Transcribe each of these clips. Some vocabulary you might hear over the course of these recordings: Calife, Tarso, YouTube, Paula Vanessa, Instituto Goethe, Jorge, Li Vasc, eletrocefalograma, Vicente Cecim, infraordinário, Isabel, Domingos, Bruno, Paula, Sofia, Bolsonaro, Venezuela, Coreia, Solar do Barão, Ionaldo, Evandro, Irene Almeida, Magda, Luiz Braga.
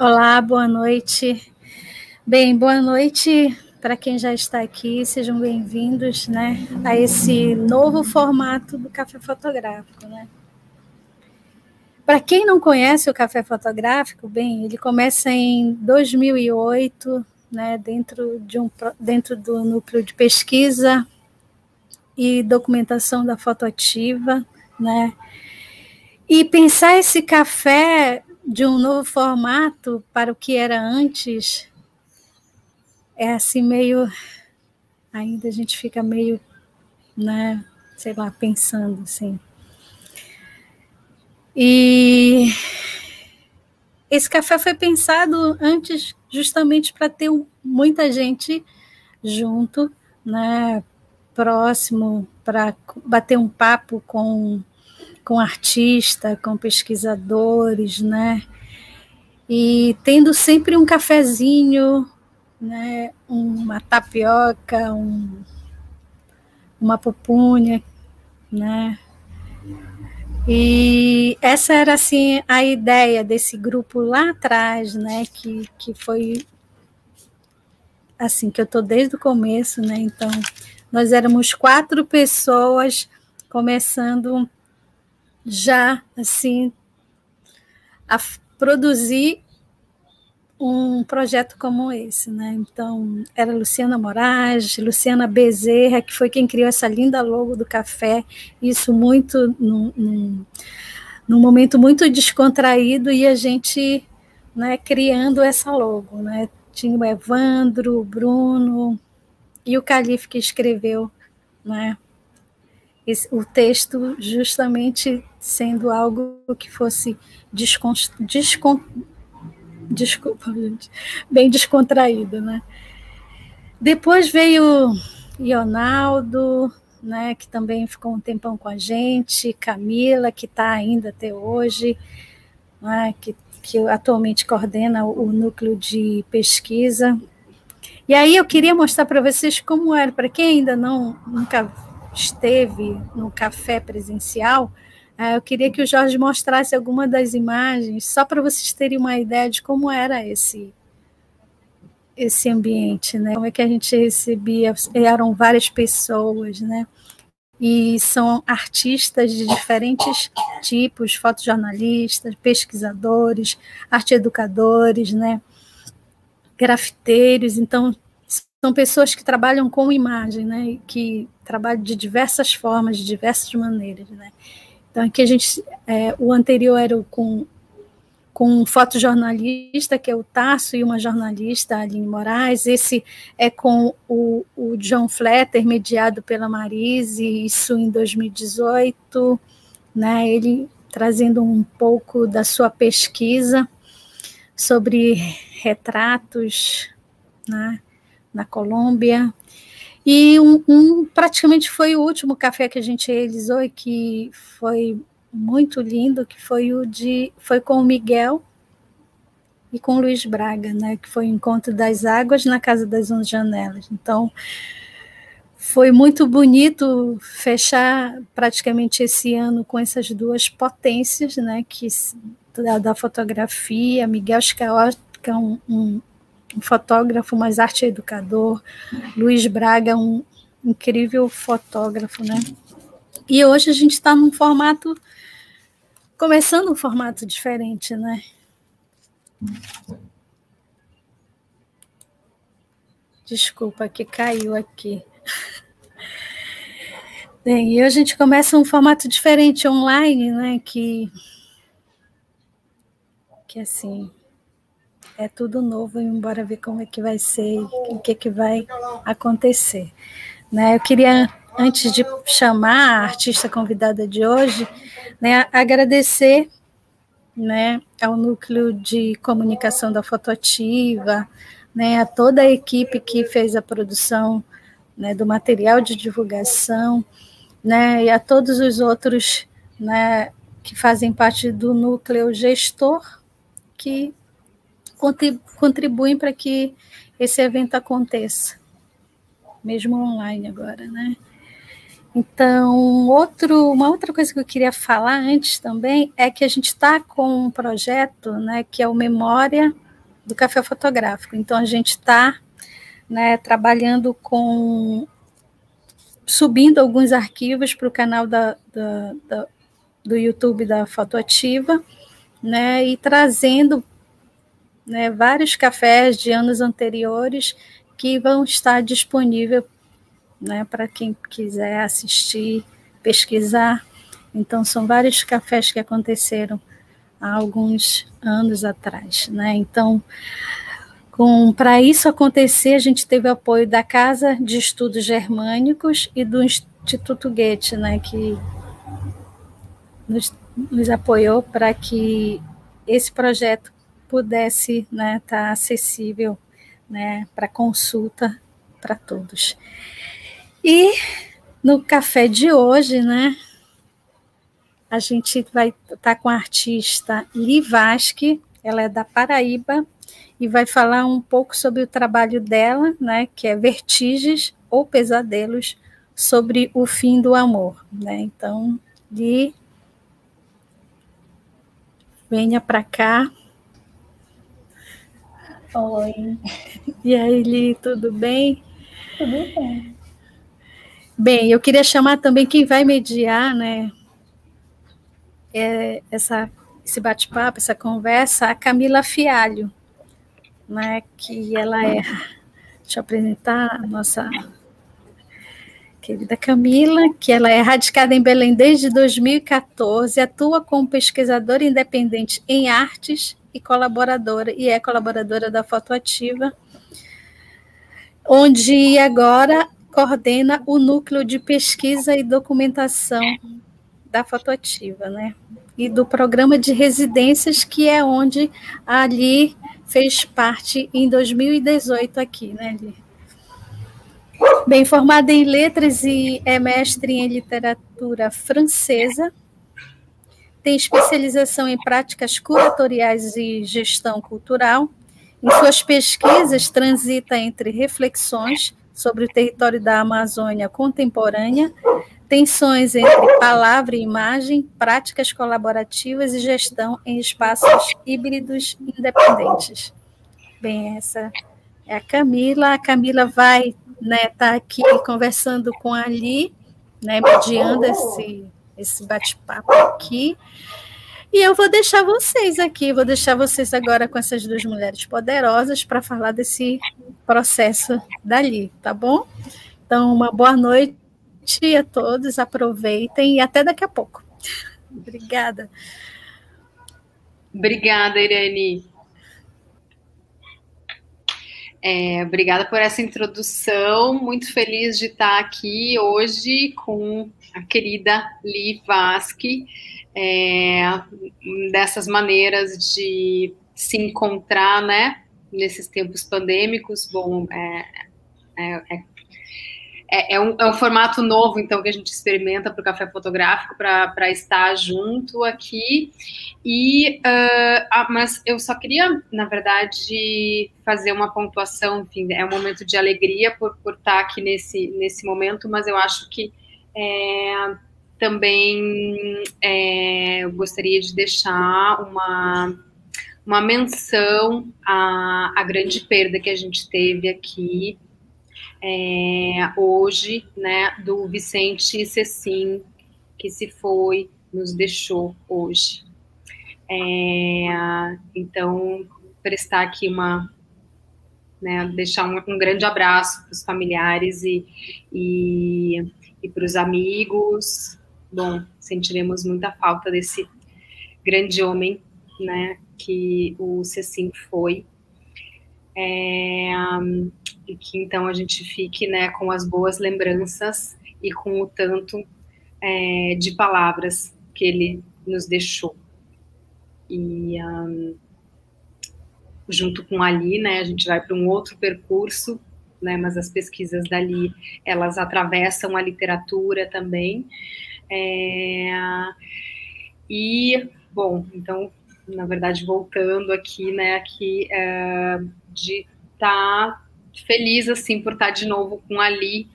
Olá, boa noite. Bem, boa noite para quem já está aqui, sejam bem-vindos, né, a esse novo formato do Café Fotográfico, né? Para quem não conhece o Café Fotográfico, bem, ele começa em 2008, né, dentro do núcleo de pesquisa e documentação da Fotoativa, né? E pensar esse café de um novo formato para o que era antes, é assim meio, ainda a gente fica meio, né, sei lá, pensando assim. E esse café foi pensado antes justamente para ter muita gente junto, né, próximo, para bater um papo com artista, com pesquisadores, né? E tendo sempre um cafezinho, né? Uma tapioca, uma pupunha, né? E essa era assim a ideia desse grupo lá atrás, né? Que foi assim que eu tô desde o começo, né? Então nós éramos 4 pessoas começando já, assim, a produzir um projeto como esse, né? Então, era Luciana Moraes, Luciana Bezerra, que foi quem criou essa linda logo do café, isso muito, num momento muito descontraído, e a gente, né, criando essa logo, né? Tinha o Evandro, o Bruno e o Calife, que escreveu, né, o texto, justamente sendo algo que fosse bem descontraído, né? Depois veio Ionaldo, né, que também ficou um tempão com a gente, Camila, que está ainda até hoje, né, que atualmente coordena o núcleo de pesquisa. E aí eu queria mostrar para vocês como era, para quem ainda nunca esteve no café presencial, eu queria que o Jorge mostrasse alguma das imagens, só para vocês terem uma ideia de como era esse ambiente, né? Como é que a gente recebia, eram várias pessoas, né? E são artistas de diferentes tipos, fotojornalistas, pesquisadores, arte-educadores, né? Grafiteiros, então são pessoas que trabalham com imagem, né? Que trabalham de diversas formas, de diversas maneiras, né? Então aqui a gente, o anterior era com um fotojornalista, que é o Tarso, e uma jornalista, a Aline Moraes. Esse é com o John Fletter, mediado pela Marise, isso em 2018, né? Ele trazendo um pouco da sua pesquisa sobre retratos, né, na Colômbia. E praticamente foi o último café que a gente realizou e que foi muito lindo, que foi foi com o Miguel e com o Luiz Braga, né, que foi o Encontro das Águas na Casa das 11 Janelas. Então, foi muito bonito fechar praticamente esse ano com essas duas potências, né, que da fotografia. Miguel Scaotti, que é um fotógrafo, mas arte educador, Luiz Braga, um incrível fotógrafo, né? E hoje a gente está num formato, começando um formato diferente, né? Desculpa, que caiu aqui. Bem, e a gente começa um formato diferente, online, né? Que assim, é tudo novo, e bora ver como é que vai ser, o que é que vai acontecer, né? Eu queria, antes de chamar a artista convidada de hoje, né, agradecer, né, ao Núcleo de Comunicação da Fotoativa, né, a toda a equipe que fez a produção, né, do material de divulgação, né, e a todos os outros, né, que fazem parte do núcleo gestor, que contribuem para que esse evento aconteça, mesmo online agora, né? Então, uma outra coisa que eu queria falar antes também é que a gente está com um projeto, né, que é o Memória do Café Fotográfico. Então, a gente está, né, trabalhando com... subindo alguns arquivos para o canal do YouTube da Fotoativa, né, e trazendo, né, vários cafés de anos anteriores que vão estar disponíveis, né, para quem quiser assistir, pesquisar. Então, são vários cafés que aconteceram há alguns anos atrás, né? Então, para isso acontecer, a gente teve o apoio da Casa de Estudos Germânicos e do Instituto Goethe, né, que nos apoiou para que esse projeto pudesse, né, estar acessível, né, para consulta para todos. E no café de hoje, né, a gente vai estar com a artista Li Vasc, ela é da Paraíba, e vai falar um pouco sobre o trabalho dela, né, que é Vertigens ou Pesadelos sobre o Fim do Amor, né? Então, Li, venha para cá. Oi. E aí, Li, tudo bem? Tudo bem. Bem, eu queria chamar também quem vai mediar, né, esse bate-papo, essa conversa, a Camila Fialho, né, que ela é... Deixa eu apresentar a nossa querida Camila, que ela é radicada em Belém desde 2014, atua como pesquisadora independente em artes e é colaboradora da Fotoativa, onde agora coordena o núcleo de pesquisa e documentação da Fotoativa, né? E do programa de residências, que é onde a Li fez parte em 2018 aqui, né, Li? Bem, formada em letras e é mestre em literatura francesa, tem especialização em práticas curatoriais e gestão cultural. Em suas pesquisas, transita entre reflexões sobre o território da Amazônia contemporânea, tensões entre palavra e imagem, práticas colaborativas e gestão em espaços híbridos independentes. Bem, essa é a Camila. A Camila vai estar aqui conversando com a Li, né, mediando esse bate-papo aqui. E eu vou deixar vocês aqui, vou deixar vocês agora com essas duas mulheres poderosas para falar desse processo da Li, tá bom? Então, uma boa noite a todos, aproveitem e até daqui a pouco. Obrigada. Obrigada, Irene. Obrigada por essa introdução, muito feliz de estar aqui hoje com a querida Li Vasc, dessas maneiras de se encontrar, né, nesses tempos pandêmicos. Bom, é um formato novo, então, que a gente experimenta para o Café Fotográfico, para estar junto aqui. E, mas eu só queria, na verdade, fazer uma pontuação, enfim, é um momento de alegria por estar aqui nesse momento, mas eu acho que também eu gostaria de deixar uma menção à grande perda que a gente teve aqui, hoje, né, do Vicente Cecim, que se foi, nos deixou hoje. Então, prestar aqui deixar um grande abraço para os familiares e para os amigos. Bom, sentiremos muita falta desse grande homem, né, que o Cecim foi. E que então a gente fique, né, com as boas lembranças e com o tanto de palavras que ele nos deixou. E junto com a Li, né, a gente vai para um outro percurso, né, mas as pesquisas da Li, elas atravessam a literatura também. E, bom, então, na verdade, voltando aqui, né, aqui de estar feliz, assim, por estar de novo com a Li,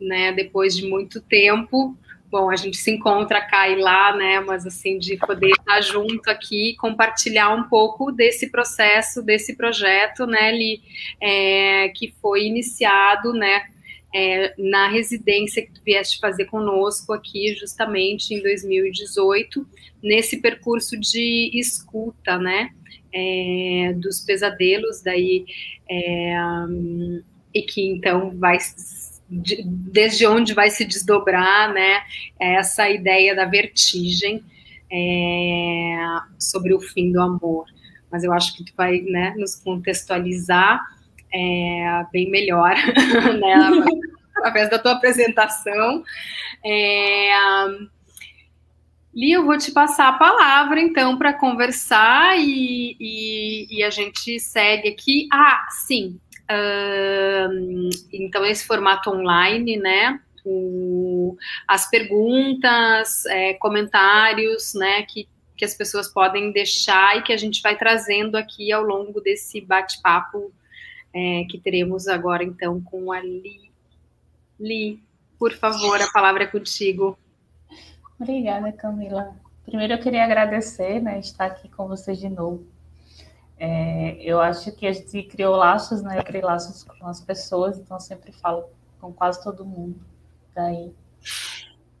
né, depois de muito tempo, Bom, a gente se encontra cá e lá, né? Mas assim, de poder estar junto aqui, compartilhar um pouco desse processo, desse projeto, né, Li, que foi iniciado, né, na residência que tu vieste fazer conosco aqui, justamente em 2018, nesse percurso de escuta, né, dos pesadelos, daí, e que então vai... desde onde vai se desdobrar, né, essa ideia da vertigem sobre o fim do amor. Mas eu acho que tu vai, né, nos contextualizar bem melhor, né, através da tua apresentação. Li, eu vou te passar a palavra, então, para conversar e a gente segue aqui. Ah, sim. Então, esse formato online, né, as perguntas, comentários, né, que as pessoas podem deixar e que a gente vai trazendo aqui ao longo desse bate-papo que teremos agora, então, com a Li. Li, por favor, a palavra é contigo. Obrigada, Camila. Primeiro, eu queria agradecer, né, estar aqui com vocês de novo. Eu acho que a gente criou laços, né? Eu criei laços com as pessoas, então eu sempre falo com quase todo mundo daí.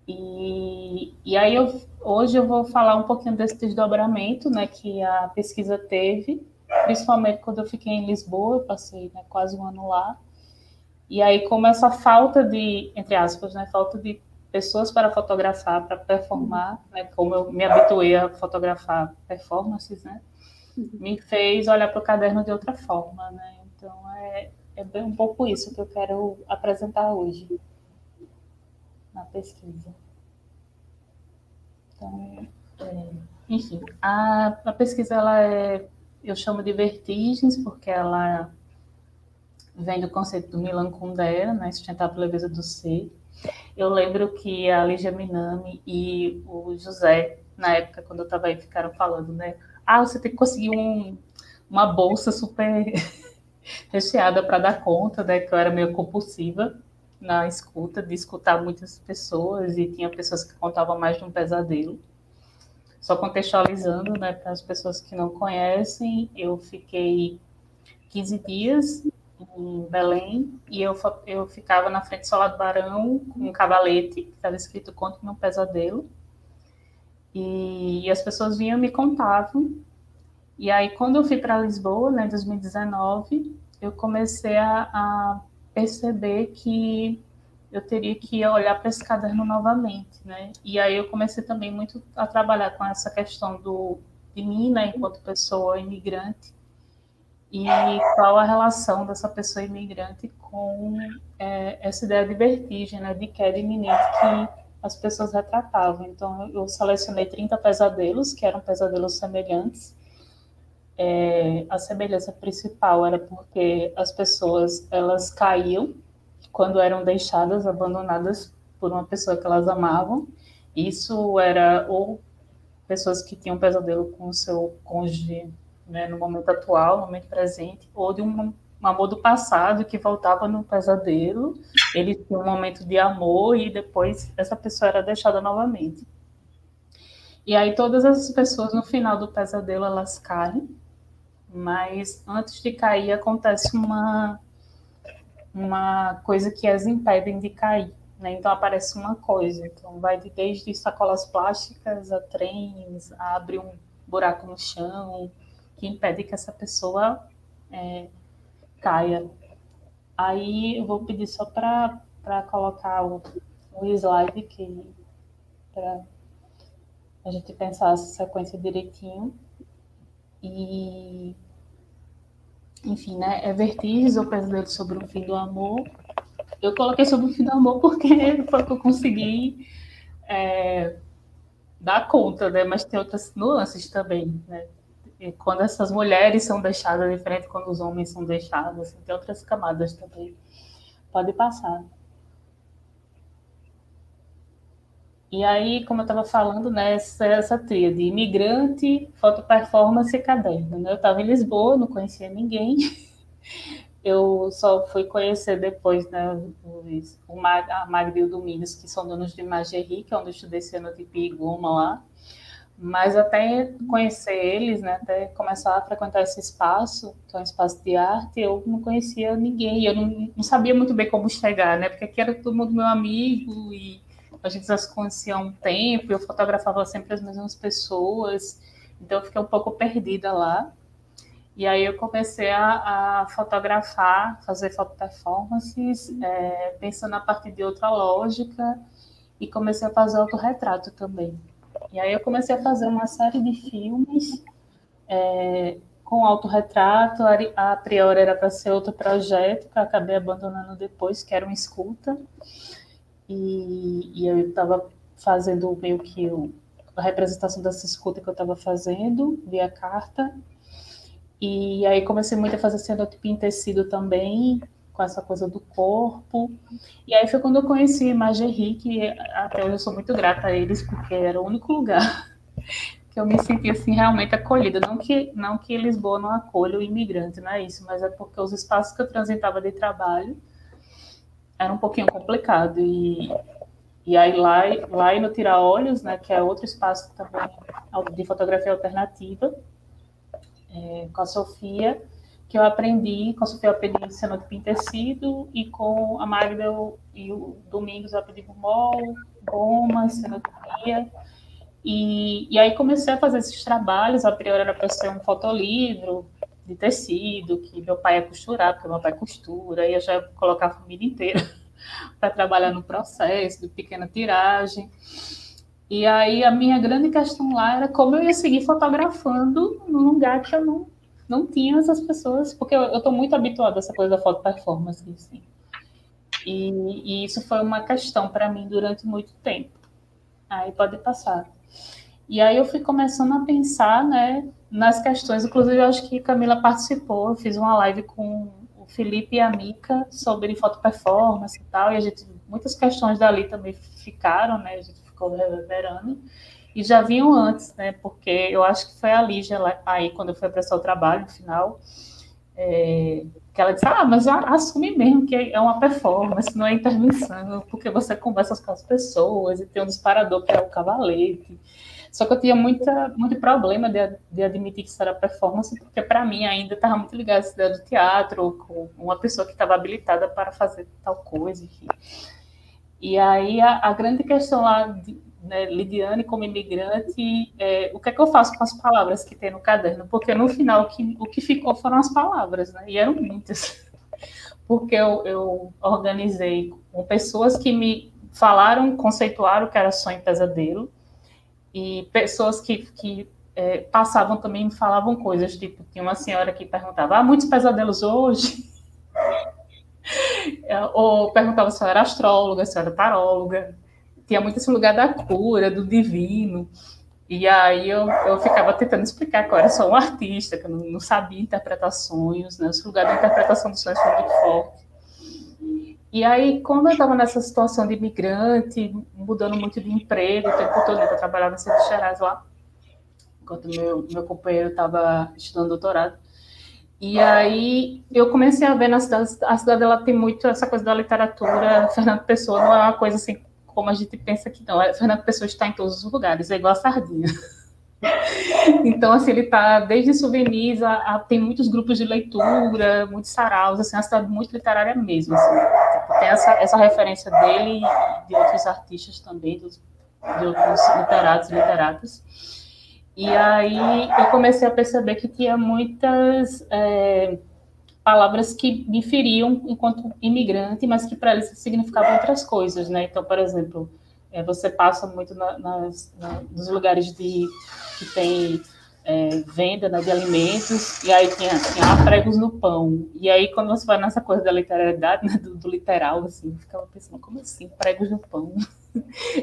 E aí, hoje eu vou falar um pouquinho desse desdobramento, né, que a pesquisa teve, principalmente quando eu fiquei em Lisboa, eu passei, né, quase um ano lá. E aí, como essa falta de, entre aspas, né, falta de pessoas para fotografar, para performar, né, como eu me habituei a fotografar performances, né, me fez olhar para o caderno de outra forma, né? Então, é bem um pouco isso que eu quero apresentar hoje na pesquisa. Então, enfim, a pesquisa, ela eu chamo de vertigens, porque ela vem do conceito do Milan Kundera, né? Sustentar a leveza do ser. Eu lembro que a Lígia Minami e o José, na época, quando eu estava aí, ficaram falando, né? Ah, você tem que conseguir uma bolsa super recheada para dar conta, né? Que eu era meio compulsiva na escuta, de escutar muitas pessoas, e tinha pessoas que contavam mais de um pesadelo. Só contextualizando, né, para as pessoas que não conhecem, eu fiquei 15 dias em Belém e eu ficava na frente do Solar do Barão com um cavalete que estava escrito "Conte-me um pesadelo". E as pessoas vinham e me contavam. E aí, quando eu fui para Lisboa, né, em 2019, eu comecei a perceber que eu teria que olhar para esse caderno novamente, né? E aí eu comecei também muito a trabalhar com essa questão de mim, né, enquanto pessoa imigrante, e qual a relação dessa pessoa imigrante com essa ideia de vertigem, né, de queda iminente que as pessoas retratavam. Então, eu selecionei 30 pesadelos, que eram pesadelos semelhantes. A semelhança principal era porque as pessoas, elas caíam quando eram deixadas, abandonadas por uma pessoa que elas amavam. Isso era ou pessoas que tinham pesadelo com o seu cônjuge, né, no momento atual, no momento presente, ou de um amor do passado que voltava no pesadelo, ele tinha um momento de amor e depois essa pessoa era deixada novamente. E aí todas essas pessoas no final do pesadelo elas caem, mas antes de cair acontece uma coisa que as impedem de cair, né? Então aparece uma coisa, então vai desde sacolas plásticas a trens, abre um buraco no chão que impede que essa pessoa caia. Aí eu vou pedir só para colocar o slide que para a gente pensar essa sequência direitinho. E enfim, né? É vertigens ou pesadelo sobre o fim do amor. Eu coloquei sobre o fim do amor porque foi o que eu consegui dar conta, né? Mas tem outras nuances também, né? Quando essas mulheres são deixadas, é diferente quando os homens são deixados, assim, tem outras camadas também. Pode passar. E aí, como eu estava falando, né, essa tríade, imigrante, foto performance e caderno. Né? Eu estava em Lisboa, não conhecia ninguém, Eu só fui conhecer depois, né, a Magda e o Domingos, que são donos de Magerique, onde eu estudei Cianotipia e Goma lá. Mas até conhecer eles, né, até começar a frequentar esse espaço, que é um espaço de arte, eu não conhecia ninguém. Eu não sabia muito bem como chegar, né? Porque aqui era todo mundo meu amigo e a gente já se conhecia há um tempo. Eu fotografava sempre as mesmas pessoas, então eu fiquei um pouco perdida lá. E aí eu comecei a fotografar, fazer fotoperformances, pensando a partir de outra lógica, e comecei a fazer autorretrato também. E aí eu comecei a fazer uma série de filmes com autorretrato. A priori era para ser outro projeto, que eu acabei abandonando depois, que era um escuta. E eu estava fazendo meio que a representação dessa escuta que eu estava fazendo, via carta. E aí comecei muito a fazer cianotipia em tecido também, com essa coisa do corpo. E aí foi quando eu conheci Magerique, que até hoje eu sou muito grata a eles, porque era o único lugar que eu me senti assim, realmente acolhida. Não que Lisboa não acolha o imigrante, não é isso, mas é porque os espaços que eu transitava de trabalho era um pouquinho complicado. E aí lá e no Tira Olhos, né, que é outro espaço também de fotografia alternativa, com a Sofia, que eu aprendi, com a Sofia eu aprendi cianotipia em tecido, e com a Magda e o Domingos eu aprendi gomol, goma, cianotipia. E aí comecei a fazer esses trabalhos. A priori era para ser um fotolivro de tecido, que meu pai ia costurar, porque meu pai costura, e eu já ia colocar a família inteira para trabalhar no processo, de pequena tiragem. E aí a minha grande questão lá era como eu ia seguir fotografando num lugar que eu não tinha essas pessoas, porque eu estou muito habituada a essa coisa da foto performance, assim. E isso foi uma questão para mim durante muito tempo. Aí pode passar. E aí eu fui começando a pensar, né, nas questões, inclusive eu acho que a Camila participou, eu fiz uma live com o Felipe e a Mica sobre foto performance e tal, e a gente, muitas questões dali também ficaram, né, a gente ficou reverberando. E já vinham antes, né? Porque eu acho que foi a Lígia lá, aí, quando eu fui prestar o trabalho, no final, que ela disse, mas assume mesmo que é uma performance, não é intervenção, porque você conversa com as pessoas e tem um disparador que é o cavalete. Só que eu tinha muito problema de admitir que isso era performance, porque para mim ainda estava muito ligado à cidade do teatro, com uma pessoa que estava habilitada para fazer tal coisa, enfim. E aí a grande questão lá... Né, Lidiane como imigrante, o que é que eu faço com as palavras que tem no caderno? Porque no final o que ficou foram as palavras, né? E eram muitas. Porque eu organizei com pessoas que me falaram, conceituaram que era sonho e pesadelo, e pessoas que passavam também me falavam coisas, tipo, tinha uma senhora que perguntava, muitos pesadelos hoje? Ou perguntava se eu era astróloga, se eu era taróloga. Tinha muito esse lugar da cura, do divino. E aí eu ficava tentando explicar que eu era só um artista, que eu não sabia interpretar sonhos, né? Esse lugar da interpretação dos sonhos foi muito forte. E aí, quando eu estava nessa situação de imigrante, mudando muito de emprego, o tempo todo, eu trabalhava em Centro Gerais lá, enquanto meu companheiro estava estudando doutorado. E aí eu comecei a ver na cidade, a cidade ela tem muito essa coisa da literatura, Fernando Pessoa não é uma coisa assim, como a gente pensa que não, Fernando Pessoa está em todos os lugares, é igual a sardinha. Então, assim, ele está desde souvenirs, tem muitos grupos de leitura, muitos saraus, assim, uma cidade muito literária mesmo, assim. Tipo, tem essa referência dele e de outros artistas também, de outros literatos e literatas. E aí eu comecei a perceber que tinha muitas... palavras que me feriam enquanto imigrante, mas que para eles significavam outras coisas, né? Então, por exemplo, você passa muito nos lugares que tem venda, né, de alimentos, e aí tinha pregos no pão. E aí, quando você vai nessa coisa da literalidade, né, do literal, assim, eu ficava pensando, como assim, pregos no pão?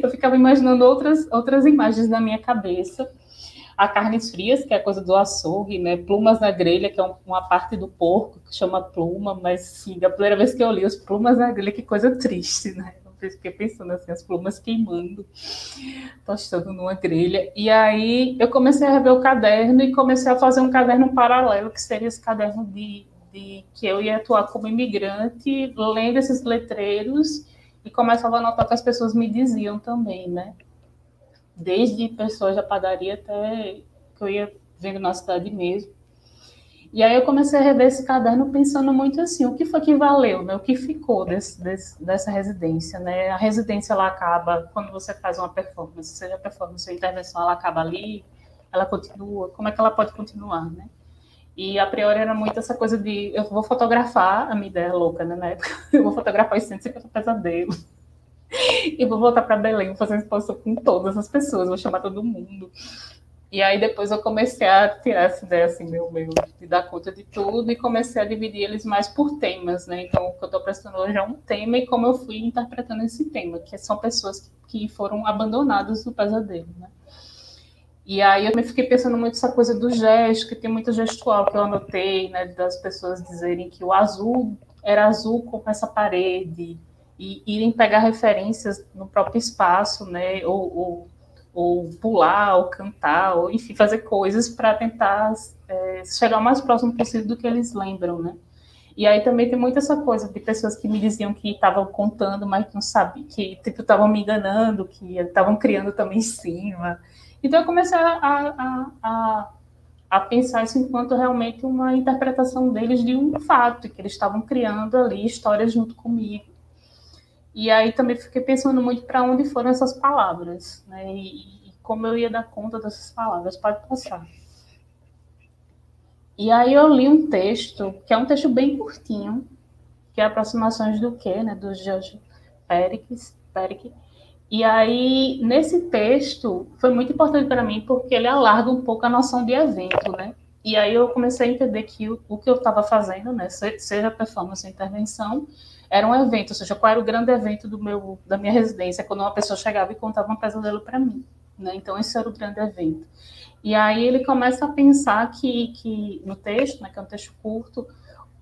Eu ficava imaginando outras imagens na minha cabeça. A carnes frias, que é a coisa do açougue, né? Plumas na grelha, que é uma parte do porco que chama pluma, mas sim, da primeira vez que eu li os plumas na grelha, que coisa triste, né? Eu fiquei pensando assim, as plumas queimando, tostando numa grelha. E aí eu comecei a rever o caderno e comecei a fazer um caderno paralelo, que seria esse caderno de de que eu ia atuar como imigrante, lendo esses letreiros e começava a notar que as pessoas me diziam também, né? Desde pessoas da padaria até que eu ia vendo na cidade mesmo. E aí eu comecei a rever esse caderno pensando muito assim, o que foi que valeu, né? O que ficou dessa residência, né? A residência, ela acaba quando você faz uma performance, seja a performance ou a intervenção, ela acaba ali, ela continua, como é que ela pode continuar, né? E a priori era muito essa coisa de, eu vou fotografar, a minha ideia é louca, né, na época, eu vou fotografar os 150 pesadelos, e vou voltar para Belém, fazer uma exposição com todas as pessoas, vou chamar todo mundo. E aí depois eu comecei a tirar essa ideia, assim, meu, de dar conta de tudo, e comecei a dividir eles mais por temas, né? Então, o que eu estou prestando hoje é um tema e como eu fui interpretando esse tema, que são pessoas que foram abandonadas do pesadelo, né? E aí eu me fiquei pensando muito nessa coisa do gesto, que tem muito gestual, que eu anotei, né? Das pessoas dizerem que o azul era azul como essa parede, e irem pegar referências no próprio espaço, né? Ou pular, ou cantar, ou enfim, fazer coisas para tentar chegar o mais próximo possível do que eles lembram, né? E aí também tem muito essa coisa de pessoas que me diziam que estavam contando, mas que não sabiam, que tipo estavam me enganando, que estavam criando também em cima. Então eu comecei a pensar isso enquanto realmente uma interpretação deles de um fato, que eles estavam criando ali histórias junto comigo. E aí também fiquei pensando muito para onde foram essas palavras, né? E como eu ia dar conta dessas palavras, pode passar. E aí eu li um texto, que é um texto bem curtinho, que é Aproximações do Quê, né? Do Jorge Pérez. E aí, nesse texto, foi muito importante para mim, porque ele alarga um pouco a noção de evento, né? E aí eu comecei a entender que o que eu estava fazendo, né? Seja performance ou intervenção, era um evento, ou seja, qual era o grande evento da minha residência, quando uma pessoa chegava e contava um pesadelo para mim, né? Então, esse era o grande evento. E aí ele começa a pensar que no texto, né, que é um texto curto,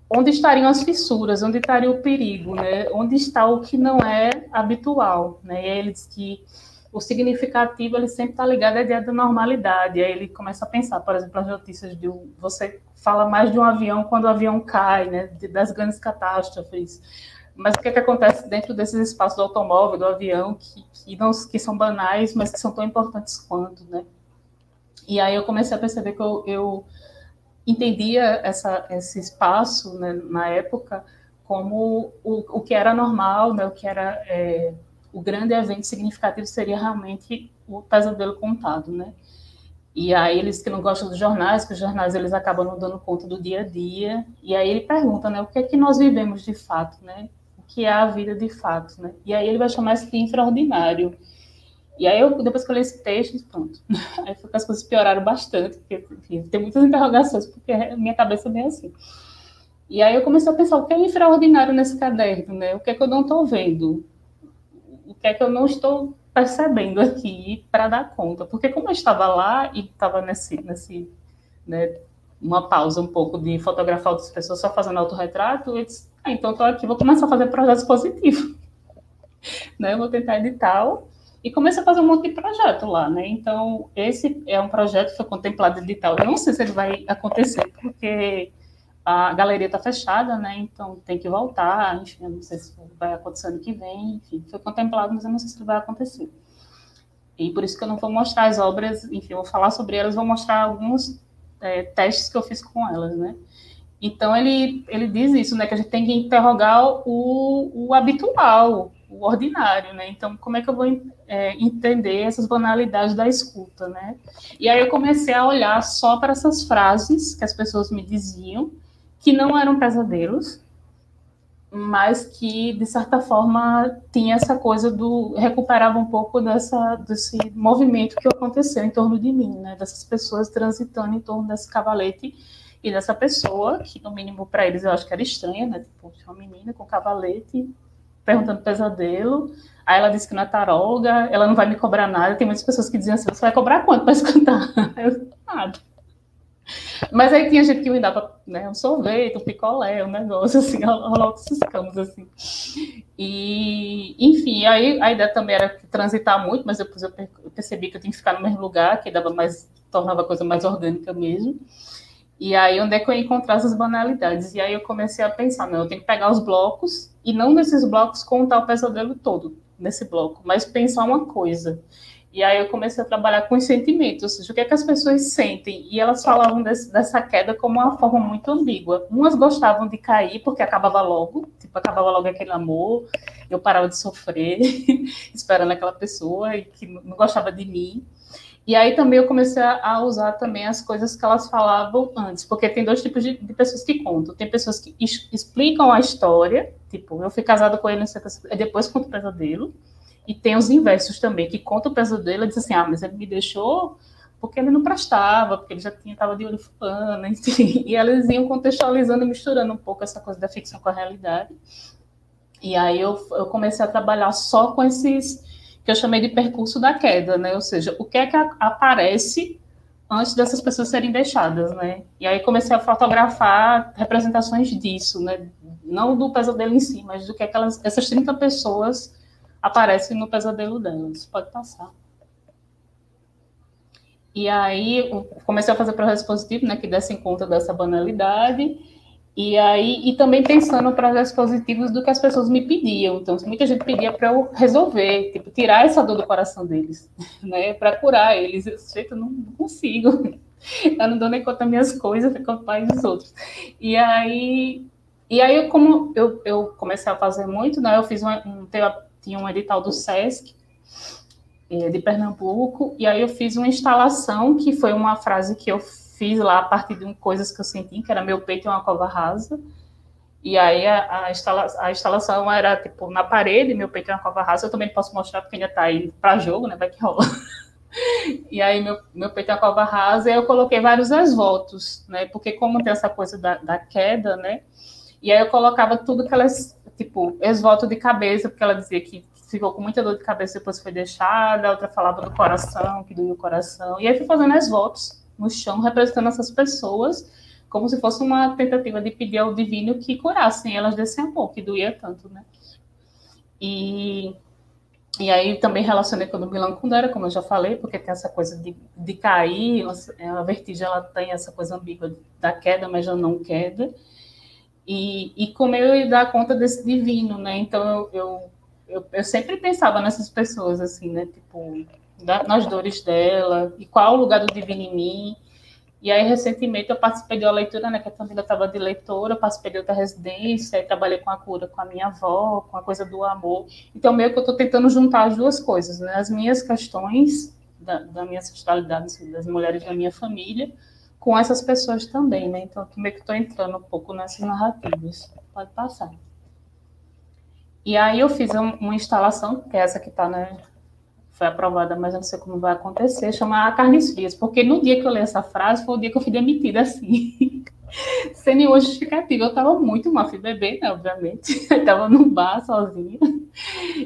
onde estariam as fissuras, onde estaria o perigo, né? Onde está o que não é habitual, né? E aí ele diz que o significativo, ele sempre está ligado à ideia da normalidade. E aí ele começa a pensar, por exemplo, as notícias de você fala mais de um avião quando o avião cai, né? Das grandes catástrofes. Mas o que é que acontece dentro desses espaços do automóvel, do avião, que são banais, mas que são tão importantes quanto, né? E aí eu comecei a perceber que eu entendia esse espaço, né, na época, como o que era normal, né, o que era o grande evento significativo seria realmente o pesadelo contado, né? E aí eles que não gostam dos jornais, que os jornais eles acabam não dando conta do dia a dia. E aí ele pergunta, né, o que é que nós vivemos de fato, né? Que é a vida de fato, né? E aí ele vai chamar isso de infraordinário. E aí, depois que eu li esse texto, pronto. Aí foi que as coisas pioraram bastante, porque, enfim, tem muitas interrogações, porque a minha cabeça é bem assim. E aí eu comecei a pensar, o que é infraordinário nesse caderno, né? O que é que eu não estou vendo? O que é que eu não estou percebendo aqui para dar conta? Porque como eu estava lá e estava nesse né, uma pausa um pouco de fotografar outras pessoas só fazendo autorretrato, eu disse, então estou aqui, vou começar a fazer projetos positivos, né? Eu vou tentar editar e comecei a fazer um monte de projeto lá, né? Então esse é um projeto que foi contemplado edital. Eu não sei se ele vai acontecer porque a galeria está fechada, né? Então tem que voltar, enfim, eu não sei se vai acontecer ano que vem, enfim, foi contemplado, mas eu não sei se vai acontecer. E por isso que eu não vou mostrar as obras, enfim, eu vou falar sobre elas, vou mostrar alguns testes que eu fiz com elas, né? Então, ele diz isso, né? Que a gente tem que interrogar o habitual, o ordinário, né? Então, como é que eu vou entender essas banalidades da escuta, né? E aí eu comecei a olhar só para essas frases que as pessoas me diziam, que não eram pesadelos, mas que, de certa forma, tinha essa coisa recuperava um pouco desse movimento que aconteceu em torno de mim, né? Dessas pessoas transitando em torno desse cavalete, e dessa pessoa, que no mínimo para eles eu acho que era estranha, né? Tipo, tinha uma menina com cavalete, perguntando pesadelo. Aí ela disse que não é taróloga, ela não vai me cobrar nada. Tem muitas pessoas que diziam assim, você vai cobrar quanto para escutar? Eu, nada. Mas aí tinha gente que me dava, né, um sorvete, um picolé, um negócio assim, rolar esses camos assim. E, enfim, aí a ideia também era transitar muito, mas depois eu percebi que eu tinha que ficar no mesmo lugar, que dava mais, tornava a coisa mais orgânica mesmo. E aí, onde é que eu ia encontrar essas banalidades? E aí eu comecei a pensar, não, eu tenho que pegar os blocos, e não nesses blocos contar o pesadelo todo, nesse bloco, mas pensar uma coisa. E aí eu comecei a trabalhar com os sentimentos, ou seja, o que é que as pessoas sentem? E elas falavam dessa queda como uma forma muito ambígua. Umas gostavam de cair porque acabava logo, tipo, acabava logo aquele amor, eu parava de sofrer, esperando aquela pessoa que não gostava de mim. E aí também eu comecei a usar também as coisas que elas falavam antes, porque tem dois tipos de pessoas que contam. Tem pessoas que explicam a história, tipo, eu fui casada com ele, depois conto o pesadelo. E tem os inversos também, que contam o pesadelo e dizem assim, ah, mas ele me deixou porque ele não prestava, porque ele já estava de olho fulano, enfim. E elas iam contextualizando e misturando um pouco essa coisa da ficção com a realidade. E aí eu comecei a trabalhar só com esses que eu chamei de percurso da queda, né? Ou seja, o que é que aparece antes dessas pessoas serem deixadas, né? E aí comecei a fotografar representações disso, né? Não do pesadelo em si, mas do que aquelas, essas 30 pessoas aparecem no pesadelo delas. Pode passar. E aí, eu comecei a fazer projetos positivos, né? Que dessem conta dessa banalidade. E aí, e também pensando projetos positivos do que as pessoas me pediam. Então, muita gente pedia para eu resolver, tipo, tirar essa dor do coração deles, né? Para curar eles. Eu jeito, não consigo. Eu não dou nem conta das minhas coisas, fico com paz dos outros. E aí eu, como eu comecei a fazer muito, né? Eu fiz tinha um edital do SESC, de Pernambuco, e aí eu fiz uma instalação que foi uma frase que eu fiz lá a partir de coisas que eu senti, que era meu peito é uma cova rasa. E aí a instalação era, tipo, na parede, meu peito é uma cova rasa. Eu também posso mostrar, porque ainda tá aí para jogo, né? Vai que rola. E aí meu peito é uma cova rasa, e eu coloquei vários esvotos, né? Porque como tem essa coisa da queda, né? E aí eu colocava tudo que elas, tipo, esvoto de cabeça, porque ela dizia que ficou com muita dor de cabeça e depois foi deixada. A outra falava do coração, que doía o coração. E aí fui fazendo esvotos no chão, representando essas pessoas, como se fosse uma tentativa de pedir ao divino que curassem elas desse amor, que doía tanto, né? E aí também relacionei com o Milan Kundera, como eu já falei, porque tem essa coisa de cair, a vertigem, ela tem essa coisa ambígua da queda, mas já não queda. E como eu ia dar conta desse divino, né? Então eu sempre pensava nessas pessoas, assim, né? Tipo, nas dores dela, e qual o lugar do divino em mim. E aí, recentemente, eu participei de uma leitura, né, que a Camila estava de leitora, eu participei de outra residência, aí trabalhei com a cura, com a minha avó, com a coisa do amor. Então, meio que eu estou tentando juntar as duas coisas, né, as minhas questões da minha sexualidade, das mulheres da minha família, com essas pessoas também, né, então meio que estou entrando um pouco nessas narrativas. Pode passar. E aí eu fiz uma instalação, que é essa que está, né, foi aprovada, mas eu não sei como vai acontecer, chamar Carnes Frias, porque no dia que eu li essa frase, foi o dia que eu fui demitida, assim, sem nenhuma justificativa. Eu estava muito mal, fui beber, né, obviamente, eu estava num bar sozinha,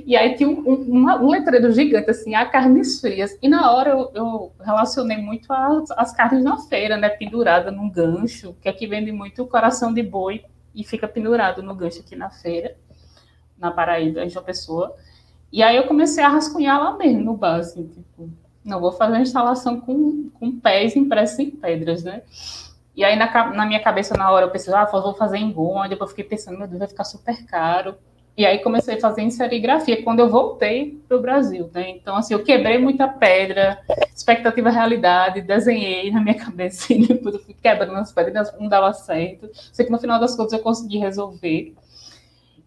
e aí tinha um letreiro gigante, assim, a Carnes Frias, e na hora eu relacionei muito as carnes na feira, né, pendurada num gancho, que aqui vende muito coração de boi, e fica pendurado no gancho aqui na feira, na Paraíba, em João Pessoa. E aí eu comecei a rascunhar lá mesmo, no bar, assim, tipo, não, vou fazer uma instalação com pés impressos em pedras, né? E aí na minha cabeça, na hora, eu pensei, ah, vou fazer em goma, depois eu fiquei pensando, meu Deus, vai ficar super caro. E aí comecei a fazer em serigrafia, quando eu voltei para o Brasil, né? Então, assim, eu quebrei muita pedra, expectativa realidade, desenhei na minha cabeça, e depois eu fui quebrando as pedras, não dava certo. Sei que no final das contas eu consegui resolver.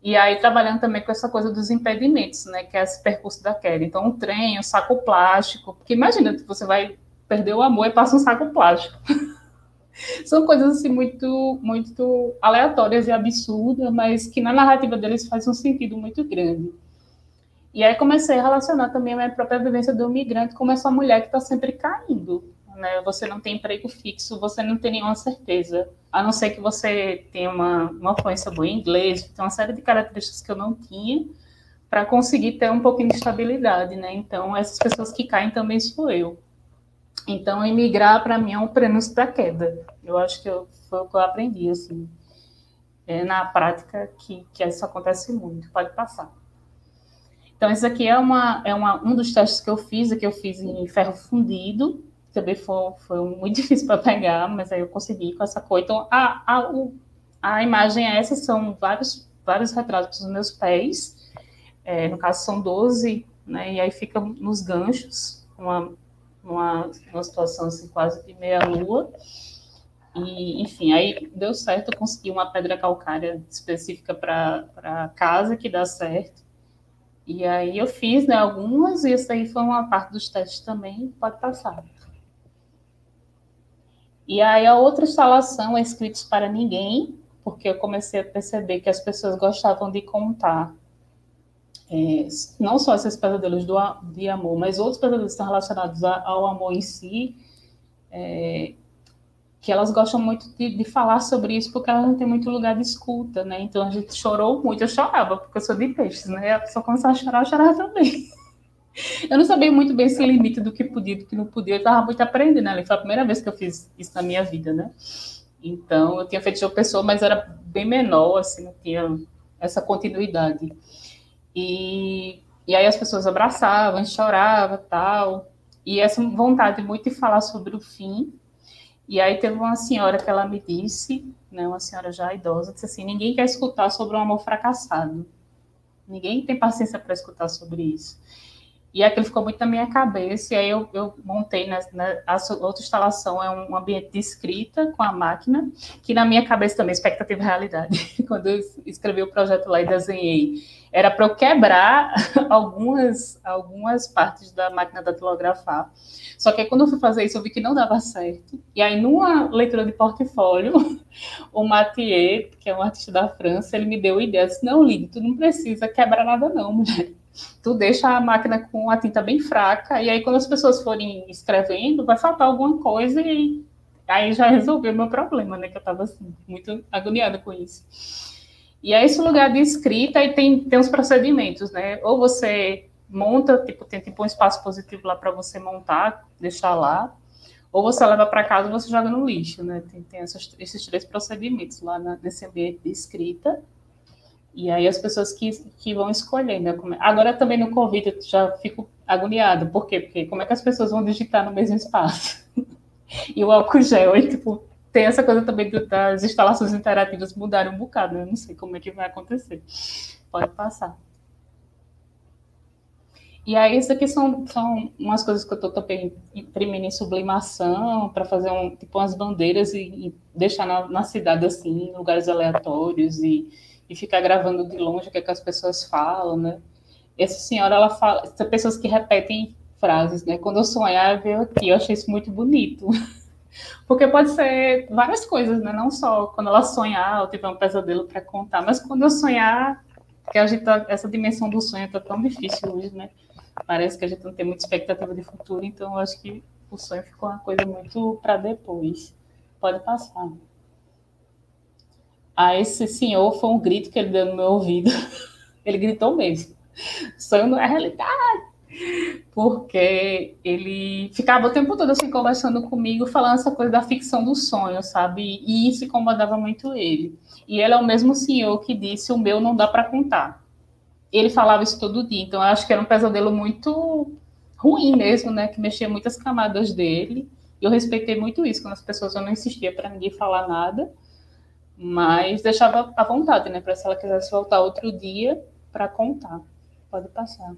E aí, trabalhando também com essa coisa dos impedimentos, né? Que é esse percurso da queda. Então, um trem, um saco plástico. Porque imagina, você vai perder o amor e passa um saco plástico. São coisas, assim, muito, muito aleatórias e absurdas, mas que na narrativa deles faz um sentido muito grande. E aí, comecei a relacionar também a minha própria vivência do migrante com essa mulher que está sempre caindo, né? Você não tem emprego fixo, você não tem nenhuma certeza. A não ser que você tenha uma influência boa em inglês, tem uma série de características que eu não tinha para conseguir ter um pouquinho de estabilidade, né? Então, essas pessoas que caem também sou eu. Então, emigrar, para mim, é um prenúncio da queda. Eu acho que foi o que eu aprendi, assim, na prática, que isso acontece muito. Pode passar. Então, esse aqui é um dos testes que eu fiz em ferro fundido, também foi muito difícil para pegar, mas aí eu consegui com essa cor. Então, a imagem é essa, são vários retratos dos meus pés, no caso são 12, né, e aí fica nos ganchos, uma situação assim, quase de meia lua, e enfim, aí deu certo, eu consegui uma pedra calcária específica para casa, que dá certo. E aí eu fiz, né, algumas, e isso aí foi uma parte dos testes também, pode passar. E aí a outra instalação é Escritos para Ninguém, porque eu comecei a perceber que as pessoas gostavam de contar não só esses pesadelos de amor, mas outros pesadelos que estão relacionados ao amor em si, que elas gostam muito de falar sobre isso, porque elas não têm muito lugar de escuta, né? Então a gente chorou muito, eu chorava, porque eu sou de peixes, né? A pessoa começava a chorar, eu chorava também. Eu não sabia muito bem esse limite do que podia, do que não podia, eu estava muito aprendendo, né? Foi a primeira vez que eu fiz isso na minha vida, né? Então, eu tinha feito João Pessoa, mas era bem menor, assim, não tinha essa continuidade. E aí as pessoas abraçavam, choravam, tal, e essa vontade muito de falar sobre o fim. E aí teve uma senhora que ela me disse, né, uma senhora já idosa, disse assim, ninguém quer escutar sobre um amor fracassado, ninguém tem paciência para escutar sobre isso. E aquilo ficou muito na minha cabeça, e aí eu montei, outra instalação é um ambiente de escrita com a máquina, que na minha cabeça também, expectativa e realidade. Quando eu escrevi o projeto lá e desenhei, era para eu quebrar algumas partes da máquina datilografar. Só que aí, quando eu fui fazer isso, eu vi que não dava certo. E aí, numa leitura de portfólio, o Mathieu, que é um artista da França, ele me deu a ideia, disse, não, Lídia, tu não precisa quebrar nada não, mulher. Tu deixa a máquina com a tinta bem fraca, e aí quando as pessoas forem escrevendo, vai faltar alguma coisa, e aí já resolveu o meu problema, né, que eu estava assim, muito agoniada com isso. E aí esse lugar de escrita, aí tem os procedimentos, né, ou você monta, tipo, tem tipo um espaço positivo lá para você montar, deixar lá, ou você leva para casa e você joga no lixo, né, tem esses três procedimentos lá nesse ambiente de escrita. E aí as pessoas que vão escolher, né? Agora também no Covid eu já fico agoniada. Por quê? Porque como é que as pessoas vão digitar no mesmo espaço? E o álcool gel, e, tipo, tem essa coisa também das instalações interativas mudaram um bocado, né? Eu não sei como é que vai acontecer. Pode passar. E aí isso aqui são umas coisas que eu estou também imprimindo em sublimação, para fazer tipo umas bandeiras e deixar na cidade, assim, em lugares aleatórios, e ficar gravando de longe o que as pessoas falam, né? Essa senhora, ela fala... São pessoas que repetem frases, né? Quando eu sonhar, eu vejo aqui. Eu achei isso muito bonito. Porque pode ser várias coisas, né? Não só quando ela sonhar, ou tiver um pesadelo para contar, mas quando eu sonhar... Porque a gente tá, essa dimensão do sonho está tão difícil hoje, né? Parece que a gente não tem muita expectativa de futuro, então eu acho que o sonho ficou uma coisa muito para depois. Pode passar. Ah, esse senhor foi um grito que ele deu no meu ouvido. Ele gritou mesmo. Sonho não é realidade. Porque ele ficava o tempo todo assim, conversando comigo, falando essa coisa da ficção do sonho, sabe? E isso incomodava muito ele. E ele é o mesmo senhor que disse, o meu não dá para contar. Ele falava isso todo dia, então eu acho que era um pesadelo muito ruim mesmo, né? Que mexia muitas camadas dele. E eu respeitei muito isso, quando as pessoas, eu não insistia para ninguém falar nada. Mas deixava à vontade, né? Para se ela quisesse voltar outro dia para contar. Pode passar.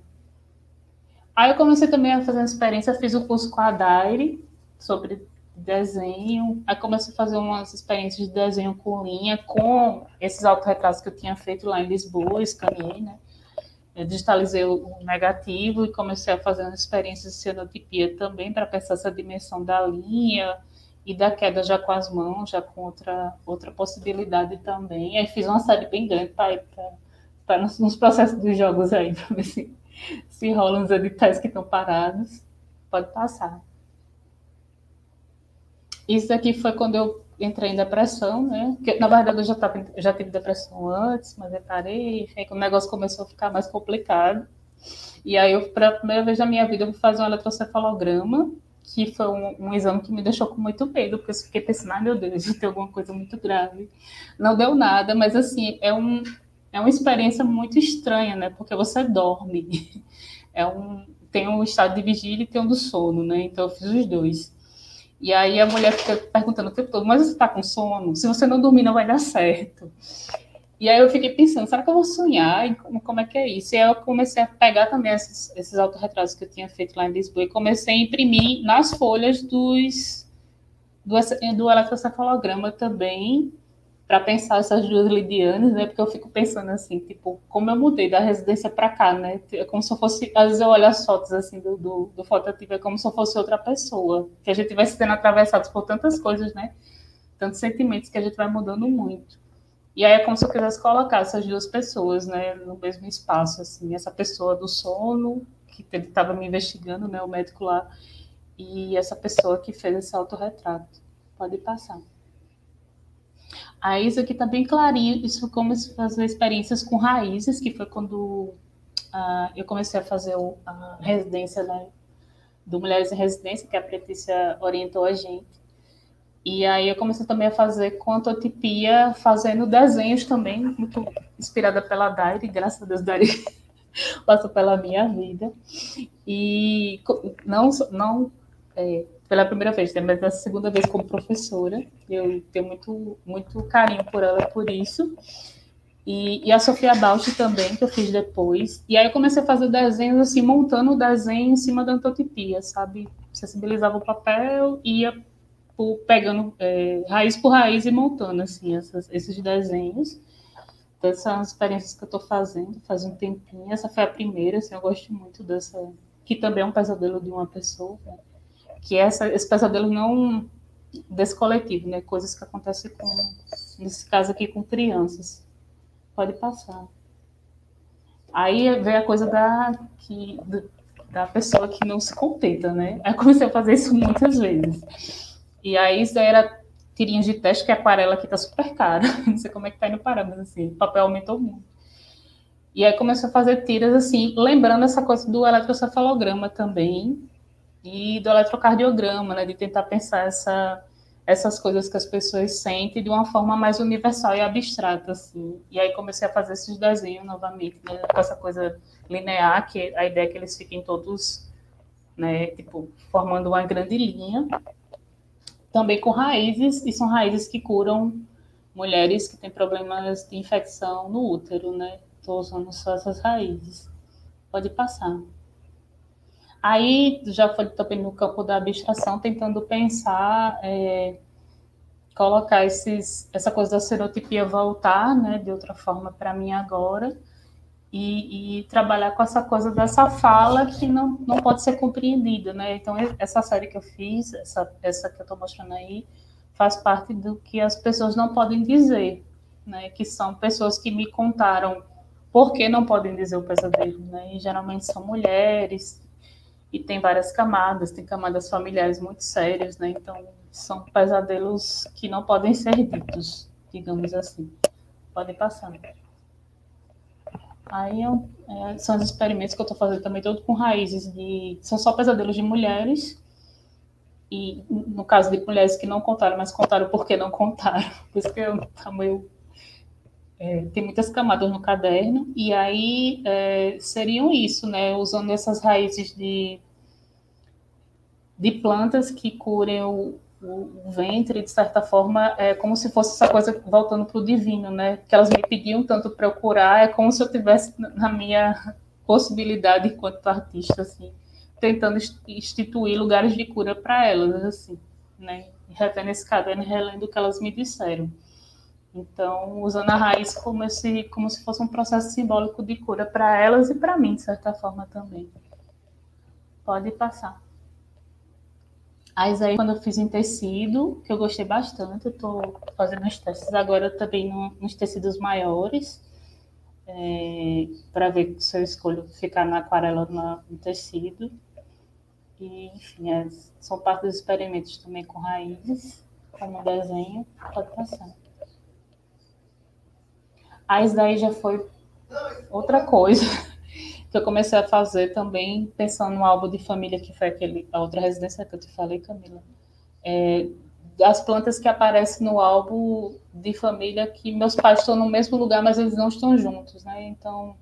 Aí eu comecei também a fazer uma experiência, fiz um curso com a Daire sobre desenho. Aí comecei a fazer umas experiências de desenho com linha, com esses autorretratos que eu tinha feito lá em Lisboa, escaneei, né? Eu digitalizei o negativo e comecei a fazer umas experiências de cianotipia também, para pensar essa dimensão da linha, e da queda já com as mãos, já com outra possibilidade também. Aí fiz uma série bem grande para nos processos dos jogos aí, para ver se rolam os editais que estão parados. Pode passar. Isso aqui foi quando eu entrei em depressão, né? Porque, na verdade, eu já tive depressão antes, mas eu parei, aí o negócio começou a ficar mais complicado. E aí, pela primeira vez na minha vida, eu fui fazer um eletrocefalograma, que foi um exame que me deixou com muito medo, porque eu fiquei pensando, ai, meu Deus, tem alguma coisa muito grave. Não deu nada, mas, assim, é uma experiência muito estranha, né? Porque você dorme. Tem um estado de vigília e tem um do sono, né? Então, eu fiz os dois. E aí a mulher fica perguntando o tempo todo, mas você está com sono? Se você não dormir, não vai dar certo. E aí eu fiquei pensando, será que eu vou sonhar? E como é que é isso? E aí eu comecei a pegar também esses autorretratos que eu tinha feito lá em Lisboa e comecei a imprimir nas folhas do eletrocefalograma também, para pensar essas duas lidianas, né? Porque eu fico pensando assim, tipo, como eu mudei da residência para cá, né? É como se eu fosse, às vezes eu olho as fotos assim do Fotoativa, é como se eu fosse outra pessoa, que a gente vai sendo atravessados por tantas coisas, né? Tantos sentimentos que a gente vai mudando muito. E aí é como se eu quisesse colocar essas duas pessoas, né? No mesmo espaço, assim, essa pessoa do sono, que estava me investigando, né? O médico lá, e essa pessoa que fez esse autorretrato. Pode passar. Aí isso aqui está bem clarinho, isso foi como fazer experiências com raízes, que foi quando eu comecei a fazer a residência, né, do Mulheres em Residência, que a Pretícia orientou a gente. E aí eu comecei também a fazer quantotipia, fazendo desenhos também, muito inspirada pela Daire, graças a Deus, Daire passou pela minha vida. E não pela primeira vez, né? Mas a segunda vez como professora, eu tenho muito, muito carinho por ela por isso, e a Sofia Bauchi também, que eu fiz depois, e aí eu comecei a fazer desenhos, assim, montando o desenho em cima da antotipia, sabe, sensibilizava o papel, ia pegando raiz por raiz e montando, assim, esses desenhos. Então, essas são as experiências que eu estou fazendo, faz um tempinho, essa foi a primeira, assim, eu gosto muito dessa, que também é um pesadelo de uma pessoa, né? Que esse pesadelo não desse coletivo, né? Coisas que acontecem com, nesse caso aqui, com crianças. Pode passar. Aí vem a coisa da pessoa que não se contenta, né? Aí comecei a fazer isso muitas vezes. E aí isso era tirinhas de teste, que a aquarela aqui tá super cara. Não sei como é que tá indo parar, mas assim, o papel aumentou muito. E aí comecei a fazer tiras assim, lembrando essa coisa do eletrocefalograma também, e do eletrocardiograma, né, de tentar pensar essas coisas que as pessoas sentem de uma forma mais universal e abstrata, assim. E aí comecei a fazer esses desenhos novamente, né, com essa coisa linear, que a ideia é que eles fiquem todos, né, tipo, formando uma grande linha. Também com raízes, e são raízes que curam mulheres que têm problemas de infecção no útero, né. Estou usando só essas raízes. Pode passar. Aí, já foi também no campo da abstração, tentando pensar, colocar essa coisa da xenotipia voltar, né, de outra forma para mim agora, e trabalhar com essa coisa dessa fala que não pode ser compreendida, né? Então, essa série que eu fiz, essa que eu estou mostrando aí, faz parte do que as pessoas não podem dizer, né? Que são pessoas que me contaram por que não podem dizer o pesadelo, né? E geralmente são mulheres. E tem várias camadas, tem camadas familiares muito sérias, né? Então, são pesadelos que não podem ser ditos, digamos assim. Podem passar. Aí são os experimentos que eu estou fazendo também, todo com raízes de... São só pesadelos de mulheres, e no caso de mulheres que não contaram, mas contaram porque não contaram. Por isso que eu meio... tem muitas camadas no caderno, e aí seriam isso, né? Usando essas raízes de plantas que curem o ventre, de certa forma, é como se fosse essa coisa voltando para o divino, né? Que elas me pediam tanto para eu curar, é como se eu tivesse na minha possibilidade enquanto artista, assim, tentando instituir lugares de cura para elas, assim, né? Revendo esse caderno, relendo o que elas me disseram. Então, usando a raiz como se fosse um processo simbólico de cura para elas e para mim, de certa forma, também. Pode passar. Aí, quando eu fiz em tecido, que eu gostei bastante, eu estou fazendo os testes agora também nos tecidos maiores, para ver se eu escolho ficar na aquarela ou no tecido. E, enfim, são parte dos experimentos também com raízes, como desenho. Pode passar. Aí isso daí já foi outra coisa que eu comecei a fazer também, pensando no álbum de família, que foi a outra residência que eu te falei, Camila. As plantas que aparecem no álbum de família, que meus pais estão no mesmo lugar, mas eles não estão juntos, né? Então,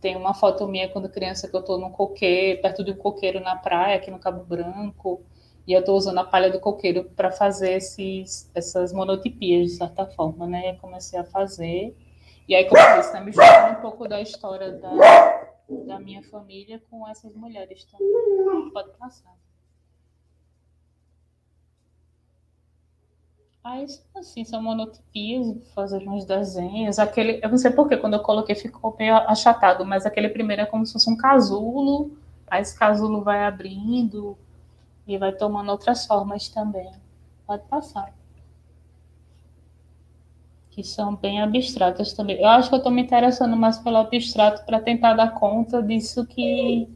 tem uma foto minha quando criança que eu estou num coqueiro, perto de um coqueiro na praia, aqui no Cabo Branco. E eu estou usando a palha do coqueiro para fazer essas monotipias, de certa forma, né? Eu comecei a fazer. E aí, como eu disse, né, misturando um pouco da história da minha família com essas mulheres também. Pode passar. Aí, assim, são monotipias, fazer uns desenhos. Aquele, eu não sei porquê, quando eu coloquei ficou meio achatado, mas aquele primeiro é como se fosse um casulo. Aí esse casulo vai abrindo e vai tomando outras formas também. Pode passar. Que são bem abstratas também. Eu acho que eu estou me interessando mais pelo abstrato para tentar dar conta disso que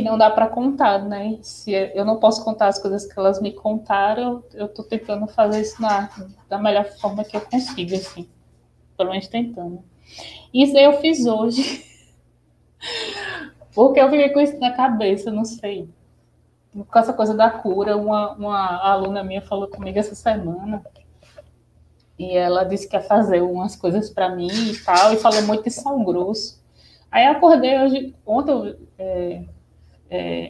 não dá para contar, né? Se eu não posso contar as coisas que elas me contaram, eu estou tentando fazer isso da melhor forma que eu consigo, assim. Pelo menos tentando. Isso aí eu fiz hoje. Porque eu fiquei com isso na cabeça, não sei. Com essa coisa da cura, uma aluna minha falou comigo essa semana. E ela disse que ia fazer umas coisas para mim e tal. E falou muito de sal grosso. Aí eu acordei hoje... Ontem eu...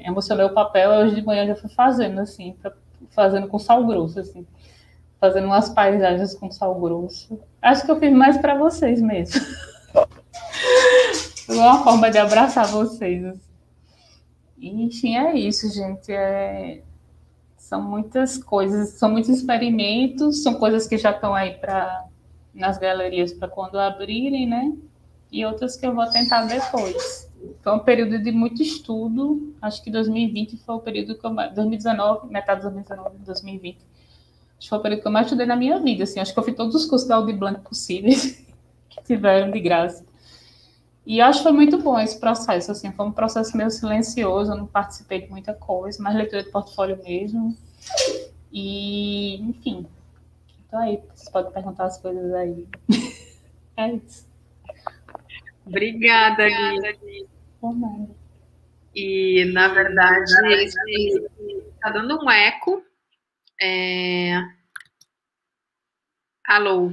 emocionei o papel, hoje de manhã eu já fui fazendo, assim, fazendo com sal grosso, assim, fazendo umas paisagens com sal grosso. Acho que eu fiz mais para vocês mesmo. Foi uma forma de abraçar vocês. Assim. Enfim, é isso, gente. São muitas coisas, são muitos experimentos, são coisas que já estão aí nas galerias para quando abrirem, né? E outras que eu vou tentar depois. Foi um período de muito estudo. Acho que 2020 foi o período que eu mais... 2019, metade de 2019, 2020. Acho que foi o período que eu mais estudei na minha vida, assim. Acho que eu fiz todos os cursos da Audi Blanc possíveis que tiveram de graça. E acho que foi muito bom esse processo, assim. Foi um processo meio silencioso, eu não participei de muita coisa, mas leitura de portfólio mesmo. E, enfim. Então aí, vocês podem perguntar as coisas aí. É isso. Obrigada, Lígia. E, na verdade, está dando um eco. Alô?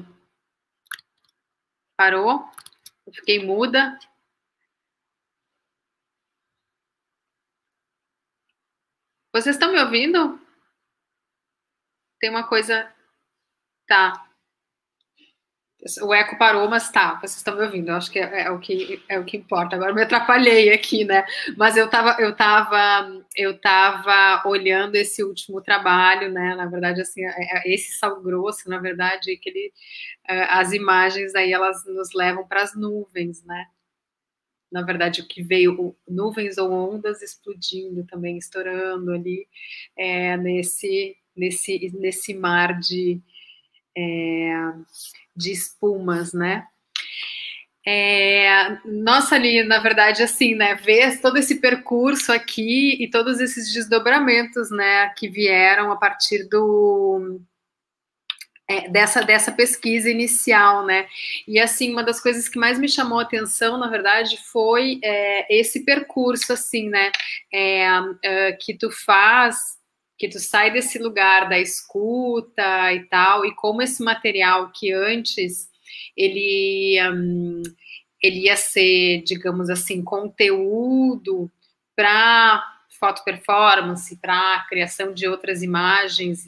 Parou? Eu fiquei muda. Vocês estão me ouvindo? Tem uma coisa... Tá. O eco parou, mas tá, vocês estão me ouvindo, eu acho que é o que importa. Agora me atrapalhei aqui, né? Mas eu tava olhando esse último trabalho, né? Na verdade, assim, esse sal grosso, na verdade, que ele, as imagens aí, elas nos levam para as nuvens, né? Na verdade, o que veio, nuvens ou ondas explodindo também, estourando ali, nesse mar de espumas, né? Nossa, ali, na verdade, assim, né? Ver todo esse percurso aqui e todos esses desdobramentos, né? Que vieram a partir dessa pesquisa inicial, né? E, assim, uma das coisas que mais me chamou a atenção, na verdade, foi esse percurso, assim, né? Que tu faz... que tu sai desse lugar da escuta e tal, e como esse material que antes ele ia ser, digamos assim, conteúdo para fotoperformance, para a criação de outras imagens,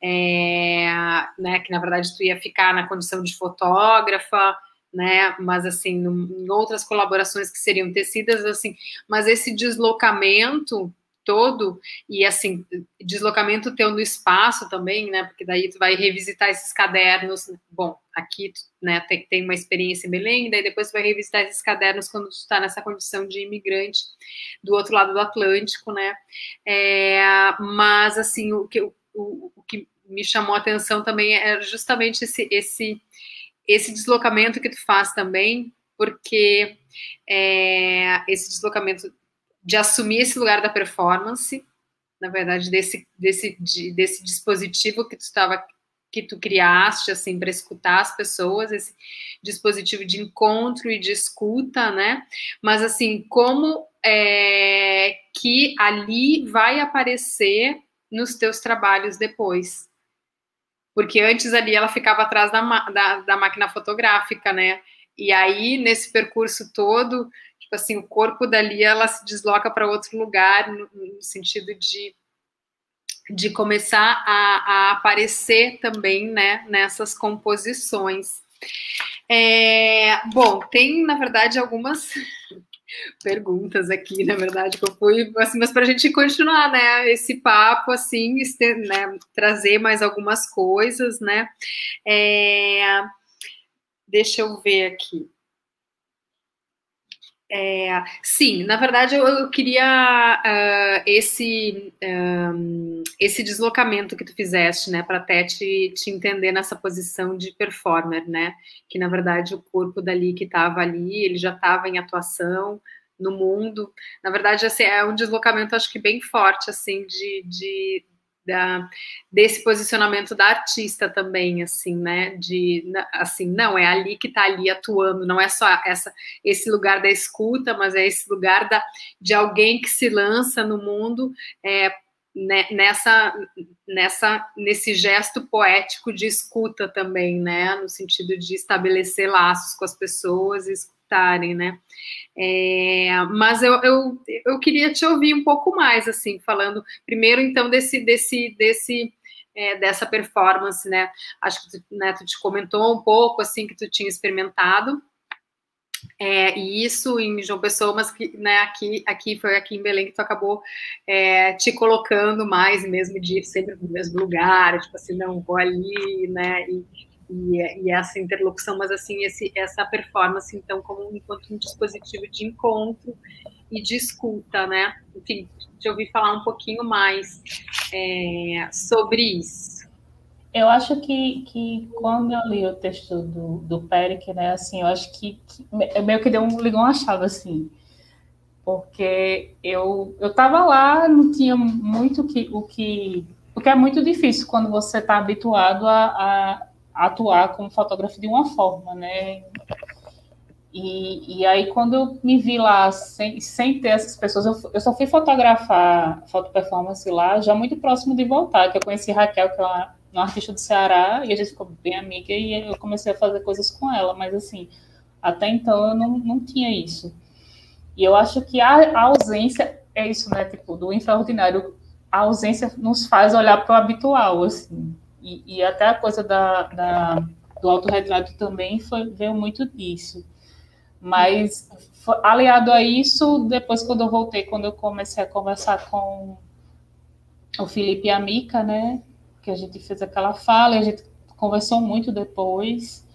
né, que na verdade tu ia ficar na condição de fotógrafa, né, mas assim, em outras colaborações que seriam tecidas, assim, mas esse deslocamento todo, e assim, deslocamento teu no espaço também, né, porque daí tu vai revisitar esses cadernos, bom, aqui, né, tem uma experiência em Belém, daí depois tu vai revisitar esses cadernos quando tu tá nessa condição de imigrante do outro lado do Atlântico, né, mas assim, o que me chamou a atenção também é justamente esse deslocamento que tu faz também, porque esse deslocamento de assumir esse lugar da performance, na verdade, desse dispositivo que tu criaste, assim, para escutar as pessoas, esse dispositivo de encontro e de escuta, né? Mas, assim, como que ali vai aparecer nos teus trabalhos depois? Porque antes ali ela ficava atrás da máquina fotográfica, né? E aí, nesse percurso todo... tipo assim, o corpo dali, ela se desloca para outro lugar, no sentido de começar a aparecer também, né, nessas composições. Bom, tem, na verdade, algumas perguntas aqui, na verdade, que eu fui, assim, mas para a gente continuar, né, esse papo, assim, né, trazer mais algumas coisas, né, deixa eu ver aqui. Sim, na verdade eu queria esse deslocamento que tu fizeste, né, para até te entender nessa posição de performer, né, que na verdade o corpo dali que estava ali, ele já estava em atuação no mundo, na verdade assim, é um deslocamento acho que bem forte, assim, desse posicionamento da artista também, assim, né, assim, não, é ali que tá ali atuando, não é só esse lugar da escuta, mas é esse lugar de alguém que se lança no mundo, nesse gesto poético de escuta também, né, no sentido de estabelecer laços com as pessoas e escutarem, né. Mas eu queria te ouvir um pouco mais, assim, falando primeiro, então, dessa performance, né, acho que tu te comentou um pouco, assim, que tu tinha experimentado, isso em João Pessoa, mas que, né, aqui foi aqui em Belém que tu acabou te colocando mais, mesmo de sempre no mesmo lugar, tipo assim, não, vou ali, né, e essa interlocução, mas assim, essa performance, então, como enquanto um dispositivo de encontro e de escuta, né? Enfim, te ouvir falar um pouquinho mais sobre isso. Eu acho que quando eu li o texto do Péric, né, assim, eu acho que meio que ligou uma chave, assim, porque eu tava lá, não tinha muito o que é muito difícil quando você tá habituado a atuar como fotógrafo de uma forma, né? E aí, quando eu me vi lá sem ter essas pessoas, eu só fui fotografar foto performance lá, já muito próximo de voltar, que eu conheci Raquel, que é uma artista do Ceará, e a gente ficou bem amiga, e eu comecei a fazer coisas com ela, mas assim, até então eu não tinha isso. E eu acho que a ausência é isso, né? Tipo, do infraordinário, a ausência nos faz olhar para o habitual, assim. E até a coisa do autorretrato também veio muito disso. Mas, aliado a isso, depois quando eu voltei, quando eu comecei a conversar com o Felipe e a Mica, né, que a gente fez aquela fala, a gente conversou muito depois.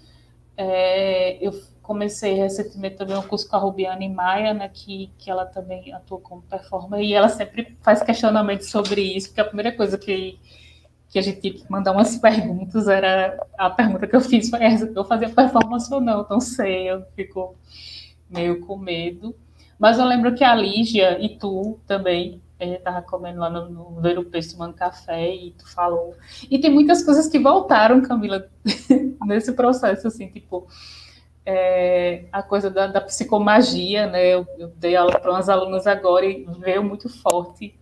Eu comecei recentemente também um curso com a Rubiane Maia, né, que ela também atua como performer, e ela sempre faz questionamento sobre isso, porque a primeira coisa que a gente tinha que mandar umas perguntas, era a pergunta que eu fiz, foi essa, eu fazia performance ou não, não sei, eu fico meio com medo. Mas eu lembro que a Lígia e tu também, a gente estava comendo lá no Ver o Peixe, tomando café, e tu falou. E tem muitas coisas que voltaram, Camila, nesse processo, assim, tipo, a coisa da psicomagia, né, eu dei aula para umas alunas agora e veio muito forte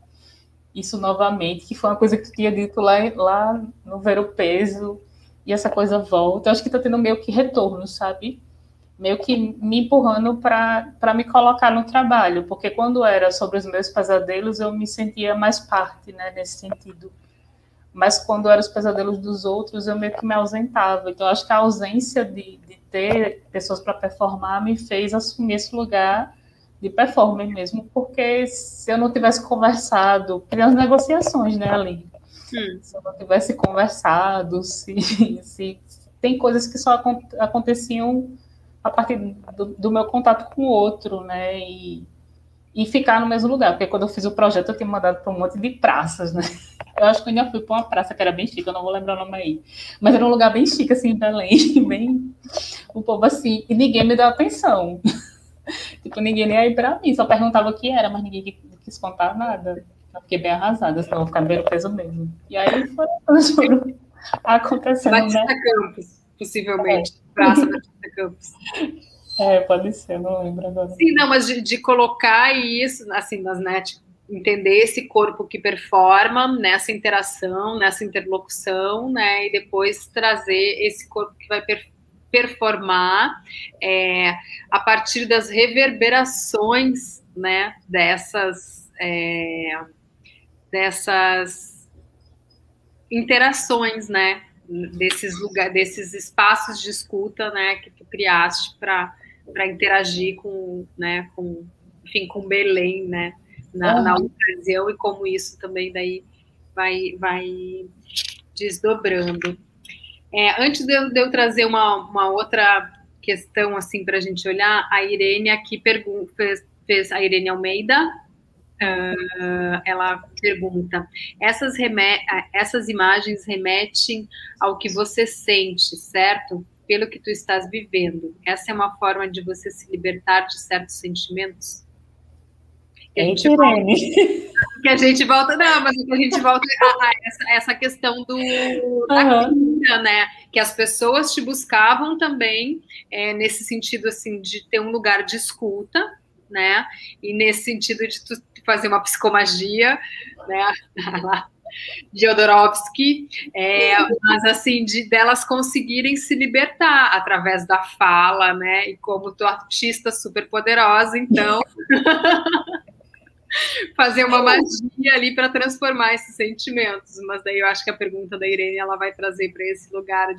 isso novamente, que foi uma coisa que tu tinha dito lá no Ver o Peso, e essa coisa volta. Eu acho que tá tendo meio que retorno, sabe? Meio que me empurrando para me colocar no trabalho, porque quando era sobre os meus pesadelos, eu me sentia mais parte, né, nesse sentido. Mas quando eram os pesadelos dos outros, eu meio que me ausentava. Então, eu acho que a ausência de ter pessoas para performar me fez assumir esse lugar de performer mesmo, porque se eu não tivesse conversado, criando as negociações, né, ali, se eu não tivesse conversado, se tem coisas que só aconteciam a partir do meu contato com o outro, né, e ficar no mesmo lugar, porque quando eu fiz o projeto, eu tinha mandado para um monte de praças, né, eu acho que eu ainda fui para uma praça que era bem chique, eu não vou lembrar o nome aí, mas era um lugar bem chique, assim, em Belém, bem, o povo assim, e ninguém me deu atenção. Tipo, ninguém nem aí pra mim, só perguntava o que era, mas ninguém quis contar nada. Eu fiquei bem arrasada, senão eu vou ficar bem no peso mesmo. E aí foram acontecendo, Batista, né? Campos, possivelmente. Praça Batista Campos. Pode ser, não lembro agora. Sim, não, mas de colocar isso, assim, nas net, entender esse corpo que performa nessa interação, nessa interlocução, né? E depois trazer esse corpo que vai performar a partir das reverberações, né, dessas interações, né, desses espaços de escuta, né, que tu criaste para interagir com, né, com Belém, né, na ocasião, e como isso também daí vai desdobrando. Antes de eu trazer uma outra questão assim para a gente olhar, a Irene aqui fez a Irene Almeida, ela pergunta: essas imagens remetem ao que você sente, certo? Pelo que tu estás vivendo. Essa é uma forma de você se libertar de certos sentimentos? Que a gente volta a essa questão da cura, né? Que as pessoas te buscavam também, nesse sentido, assim, de ter um lugar de escuta, né? E nesse sentido de tu fazer uma psicomagia, né? De Jodorowsky, mas assim, delas conseguirem se libertar através da fala, né? E como tu artista super poderosa, então... fazer uma magia ali para transformar esses sentimentos. Mas daí eu acho que a pergunta da Irene, ela vai trazer para esse lugar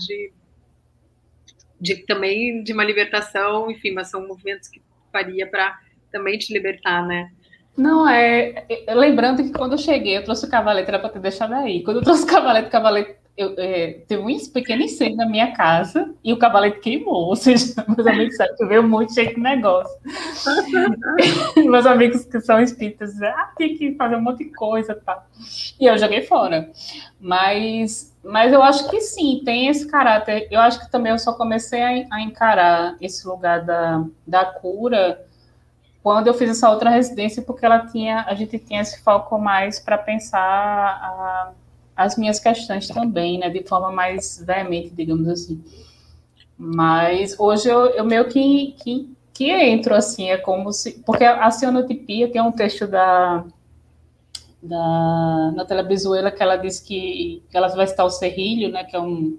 de também de uma libertação, enfim, mas são movimentos que faria para também te libertar, né? Não, lembrando que quando eu cheguei, eu trouxe o cavalete, era para ter deixado aí. Quando eu trouxe o cavalete, teve um pequeno incêndio na minha casa e o cavalete queimou, ou seja, meus amigos disseram que veio muito cheio de negócio. Meus amigos que são espíritas disseram, tem que fazer um monte de coisa, tá? E eu joguei fora. Mas eu acho que sim, tem esse caráter. Eu acho que também eu só comecei a encarar esse lugar da cura quando eu fiz essa outra residência, porque a gente tinha esse foco mais para pensar as minhas questões também, né, de forma mais veemente, digamos assim. Mas hoje eu meio que entro, assim, é como se... Porque a Cianotipia tem um texto da Natália Bizuela, que ela diz que ela vai citar o Serrilho, né, que é um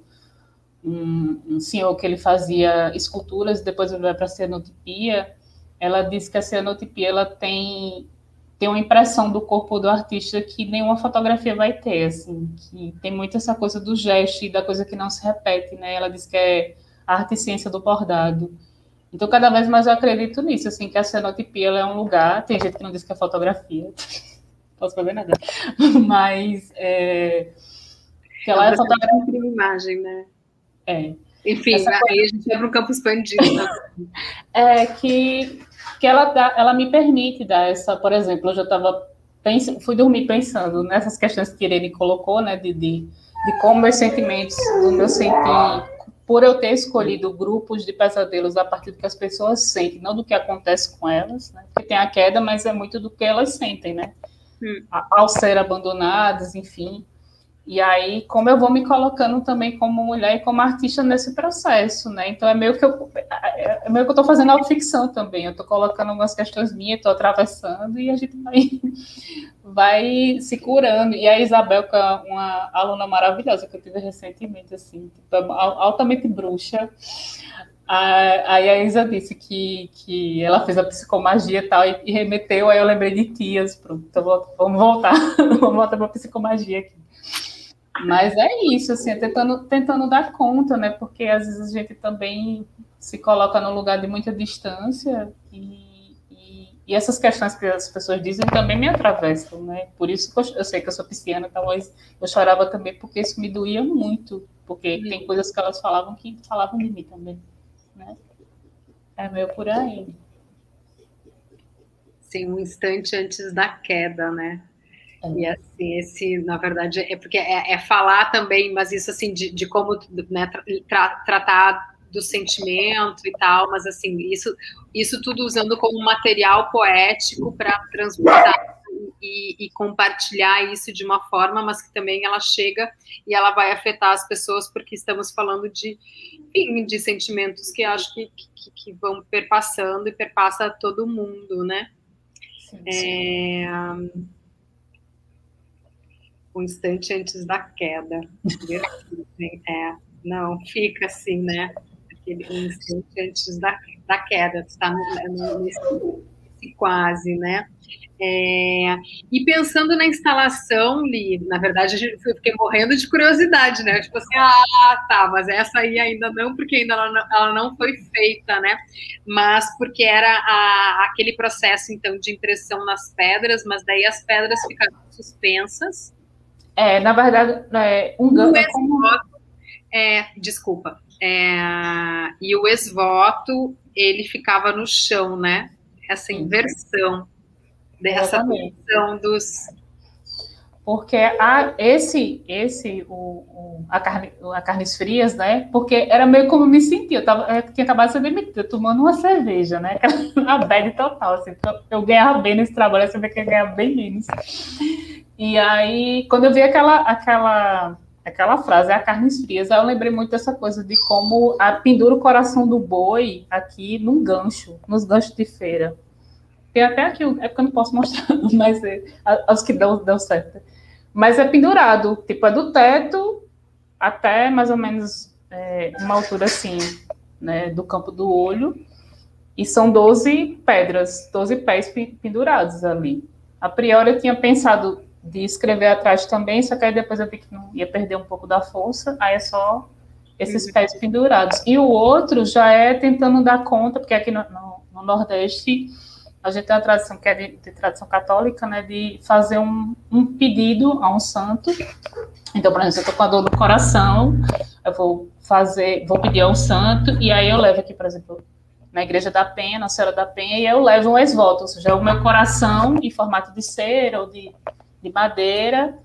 senhor que ele fazia esculturas, depois ele vai para a Cianotipia. Ela diz que a Cianotipia, ela tem uma impressão do corpo do artista que nenhuma fotografia vai ter, assim, que tem muito essa coisa do gesto e da coisa que não se repete, né? Ela diz que é a arte e ciência do bordado. Então, cada vez mais eu acredito nisso, assim, que a Cianotipia, ela é um lugar... Tem gente que não diz que é fotografia, não posso fazer nada, mas que ela é fotografia de imagem, né? Enfim, aí a gente vai para um campo expandido. Que ela me permite dar essa, por exemplo, eu já fui dormir pensando nessas questões que Irene colocou, né, de como meus sentimentos, do meu sentir, por eu ter escolhido grupos de pesadelos a partir do que as pessoas sentem, não do que acontece com elas, né, porque tem a queda, mas é muito do que elas sentem, né, ao ser abandonadas, enfim. E aí, como eu vou me colocando também como mulher e como artista nesse processo, né? Então, é meio que eu estou fazendo autoficção também. Eu estou colocando algumas questões minhas, estou atravessando e a gente vai se curando. E a Isabel, que é uma aluna maravilhosa que eu tive recentemente, assim, tipo, altamente bruxa. Aí a Isa disse que ela fez a psicomagia e tal, e remeteu, aí eu lembrei de tias, pronto. Então, vamos voltar para a psicomagia aqui. Mas é isso, assim, tentando dar conta, né? Porque às vezes a gente também se coloca num lugar de muita distância e essas questões que as pessoas dizem também me atravessam, né? Por isso que eu sei que eu sou pisciana, talvez eu chorava também, porque isso me doía muito, porque tem coisas que elas falavam que falavam de mim também, né? É meio por aí. Sim, um instante antes da queda, né? E assim, na verdade, é porque é falar também, mas isso assim, de como, né, tratar do sentimento e tal, mas assim, isso tudo usando como material poético para transmutar e compartilhar isso de uma forma, mas que também ela chega e ela vai afetar as pessoas, porque estamos falando de sentimentos que acho que vão perpassando e perpassa todo mundo, né? Sim. Um instante antes da queda. Não, fica assim, né? aquele instante antes da queda, tu está nesse quase, né? E pensando na instalação, Li, na verdade, eu fiquei morrendo de curiosidade, né? Tipo assim, ah, tá, mas essa aí ainda não, porque ainda ela não foi feita, né? Mas porque era aquele processo, então, de impressão nas pedras, mas daí as pedras ficaram suspensas. Na verdade, e o ex-voto, ele ficava no chão, né? Essa inversão. Dessa questão dos... Porque a Carnes Frias, né? Porque era meio como eu me sentia. Eu tinha acabado de ser demitida, tomando uma cerveja, né? A bad total, assim. Eu ganhava bem nesse trabalho, eu sabia que eu ganhava bem menos. E aí, quando eu vi aquela frase, a Carnes Frias, aí eu lembrei muito dessa coisa de como pendura o coração do boi aqui num gancho, nos ganchos de feira. Tem até aqui, é porque eu não posso mostrar, mas aos que dão certo. Mas é pendurado, tipo, é do teto até mais ou menos uma altura assim, né, do campo do olho. E são 12 pedras, 12 pés pendurados ali. A priori eu tinha pensado de escrever atrás também, só que aí depois eu vi que não ia perder um pouco da força, aí é só esses pés pendurados. E o outro já é tentando dar conta, porque aqui no Nordeste... A gente tem uma tradição que é de tradição católica, né? De fazer um pedido a um santo. Então, por exemplo, se eu estou com a dor no coração, eu vou pedir ao santo, e aí eu levo aqui, por exemplo, na Igreja da Penha, na Senhora da Penha, e eu levo um ex-voto, ou seja, o meu coração em formato de cera ou de madeira,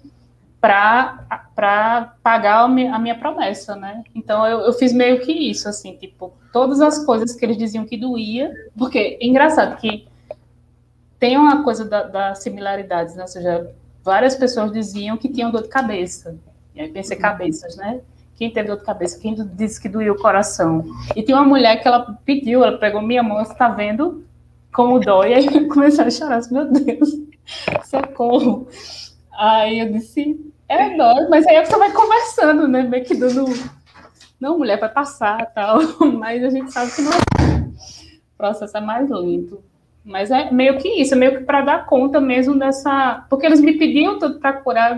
para pagar a minha promessa, né? Então, eu fiz meio que isso, assim, tipo, todas as coisas que eles diziam que doía, porque é engraçado que tem uma coisa da similaridade, né? Ou seja, várias pessoas diziam que tinham dor de cabeça. E aí pensei, cabeças, né? Quem teve dor de cabeça? Quem disse que doía o coração? E tinha uma mulher que ela pediu, ela pegou minha mão, você tá vendo como dói? E aí eu comecei a chorar, assim, meu Deus, socorro. Aí eu disse, dói, mas aí a pessoa vai conversando, né? Meio que dando, não, mulher, vai passar, tal. Mas a gente sabe que não é. O processo é mais lento. Mas é meio que isso, é meio que para dar conta mesmo dessa... Porque eles me pediam tudo para curar.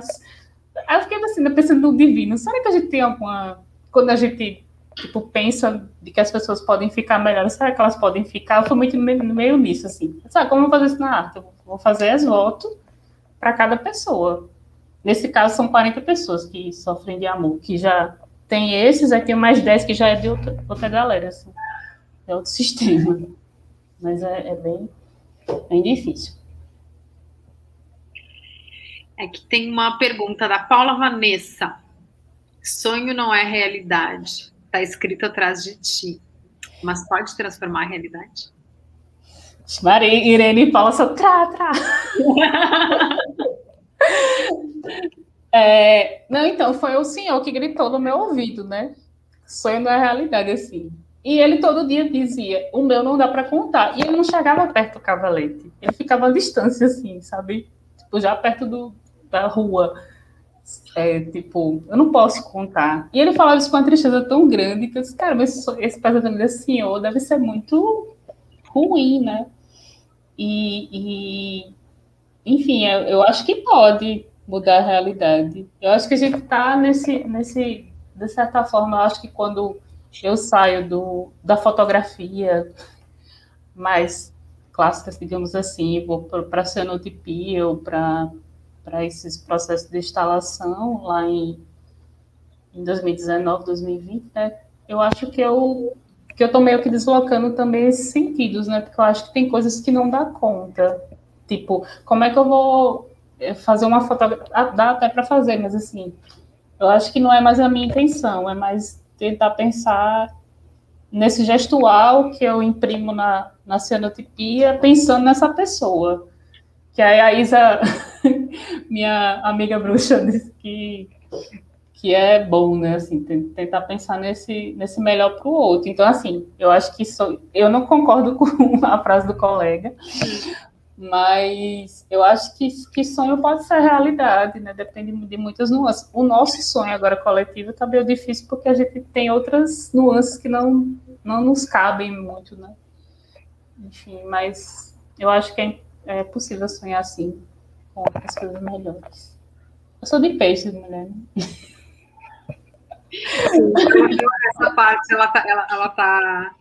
Aí eu fiquei assim, pensando no divino. Será que a gente tem alguma... Quando a gente, tipo, pensa de que as pessoas podem ficar melhor, será que elas podem ficar? Eu fui muito meio nisso, assim. Sabe, como eu vou fazer isso na arte? Eu vou fazer as votos para cada pessoa. Nesse caso, são 40 pessoas que sofrem de amor, que já tem esses, aí tem mais 10 que já é de outra galera, assim. É outro sistema, né? Mas é bem difícil. É que tem uma pergunta da Paula Vanessa. Sonho não é realidade. Está escrito atrás de ti. Mas pode transformar a realidade? Irene e Paula só trá. Não, então, foi o senhor que gritou no meu ouvido, né? Sonho não é realidade, assim. E ele todo dia dizia, o meu não dá para contar. E ele não chegava perto do cavalete. Ele ficava à distância, assim, sabe? Tipo, já perto da rua. Tipo, eu não posso contar. E ele falava isso com uma tristeza tão grande que eu disse, cara, mas esse pesadelo desse senhor deve ser muito ruim, né? Enfim, eu acho que pode mudar a realidade. Eu acho que a gente está de certa forma, eu acho que quando... Eu saio da fotografia mais clássica, digamos assim, vou para a Cianotipia ou para esses processos de instalação lá em 2019, 2020, né? Eu acho que eu estou meio que deslocando também esses sentidos, né? Porque eu acho que tem coisas que não dá conta. Tipo, como é que eu vou fazer uma fotografia? Dá até para fazer, mas assim, eu acho que não é mais a minha intenção, é mais... tentar pensar nesse gestual que eu imprimo na cianotipia, pensando nessa pessoa. Que aí a Isa, minha amiga bruxa, disse que é bom, né? Assim, tentar pensar nesse melhor para o outro. Então, assim, eu acho que eu não concordo com a frase do colega, mas eu acho que sonho pode ser realidade, né? Depende de muitas nuances. O nosso sonho agora coletivo está meio difícil porque a gente tem outras nuances que não não nos cabem muito, né? Enfim, mas eu acho que é possível sonhar assim, com as coisas melhores. Eu sou de peixes, mulher. Sim, essa parte, ela tá...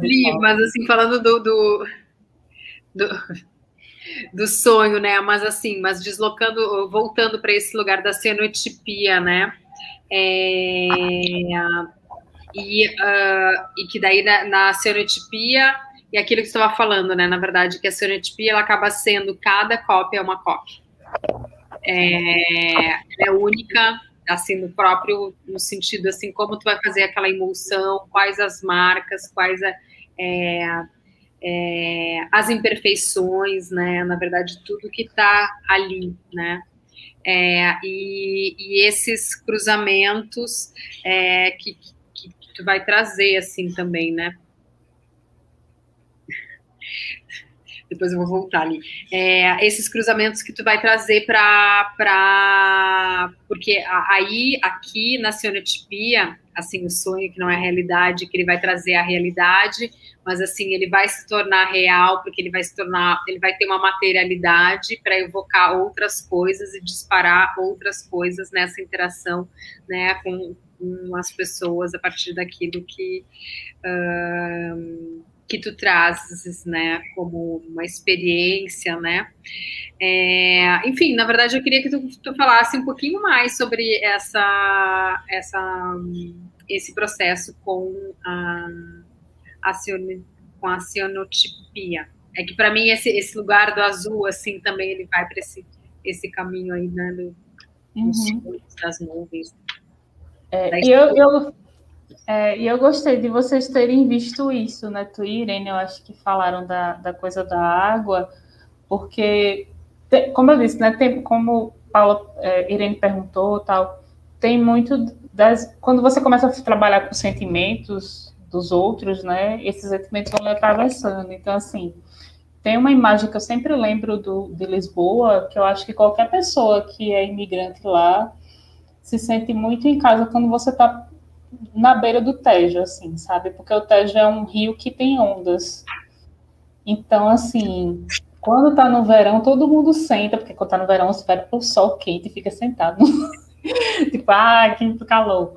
Li, mas assim, falando do sonho, né? Mas assim, mas deslocando, voltando para esse lugar da cianotipia, né? E que daí na cianotipia, e aquilo que você estava falando, né? Na verdade, que a cianotipia, ela acaba sendo, cada cópia é uma cópia. É única, assim, no próprio, no sentido, assim, como tu vai fazer aquela emulsão, quais as marcas, quais as imperfeições, né, na verdade, tudo que tá ali, né, e esses cruzamentos que tu vai trazer, assim, também, né. Depois eu vou voltar ali. Esses cruzamentos que tu vai trazer para... Porque aí, aqui, na cianotipia, assim, o sonho que não é realidade, que ele vai trazer a realidade, mas, assim, ele vai se tornar real, porque ele vai se tornar... Ele vai ter uma materialidade para evocar outras coisas e disparar outras coisas nessa interação, né, com as pessoas, a partir daquilo que tu trazes, né, como uma experiência, né, enfim, na verdade, eu queria que tu falasse um pouquinho mais sobre esse processo com a cianotipia. É que, para mim, esse lugar do azul, assim, também, ele vai para esse caminho aí, né, das nuvens. E eu gostei de vocês terem visto isso, né, tu e Irene, eu acho que falaram da coisa da água, porque, como eu disse, né, como Paula, Irene perguntou, tal, tem muito quando você começa a trabalhar com sentimentos dos outros, né, esses sentimentos vão lhe atravessando, então, assim, tem uma imagem que eu sempre lembro de Lisboa, que eu acho que qualquer pessoa que é imigrante lá se sente muito em casa quando você está na beira do Tejo, assim, sabe? Porque o Tejo é um rio que tem ondas. Então, assim, quando tá no verão, todo mundo senta, porque quando tá no verão, você vai pro sol quente e fica sentado. Tipo, ah, que calor.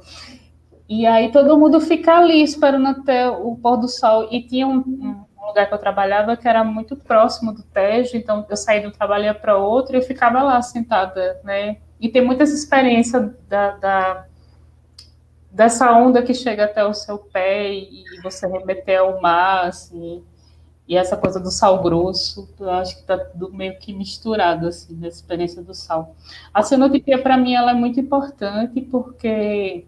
E aí todo mundo fica ali, esperando até o pôr do sol. E tinha um lugar que eu trabalhava que era muito próximo do Tejo, então eu saí de um trabalho, ia para outro, e eu ficava lá, sentada, né? E tem muita essa experiência dessa onda que chega até o seu pé e você remeter ao mar, assim, e essa coisa do sal grosso, eu acho que está tudo meio que misturado, assim, nessa experiência do sal. A cianotipia, para mim, ela é muito importante, porque